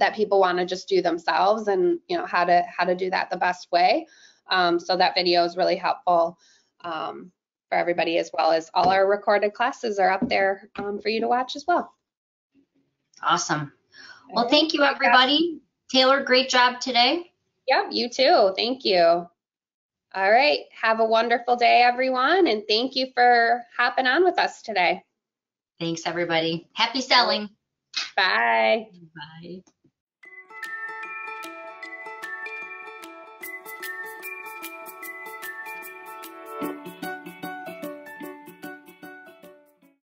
that people want to just do themselves, and you know how to how to do that the best way. Um, so that video is really helpful um, for everybody, as well as all our recorded classes are up there um, for you to watch as well. Awesome. Well, thank you everybody. Taylor, great job today. Yep, you too. Thank you. All right. Have a wonderful day, everyone, and thank you for hopping on with us today. Thanks everybody. Happy selling. Bye. Bye.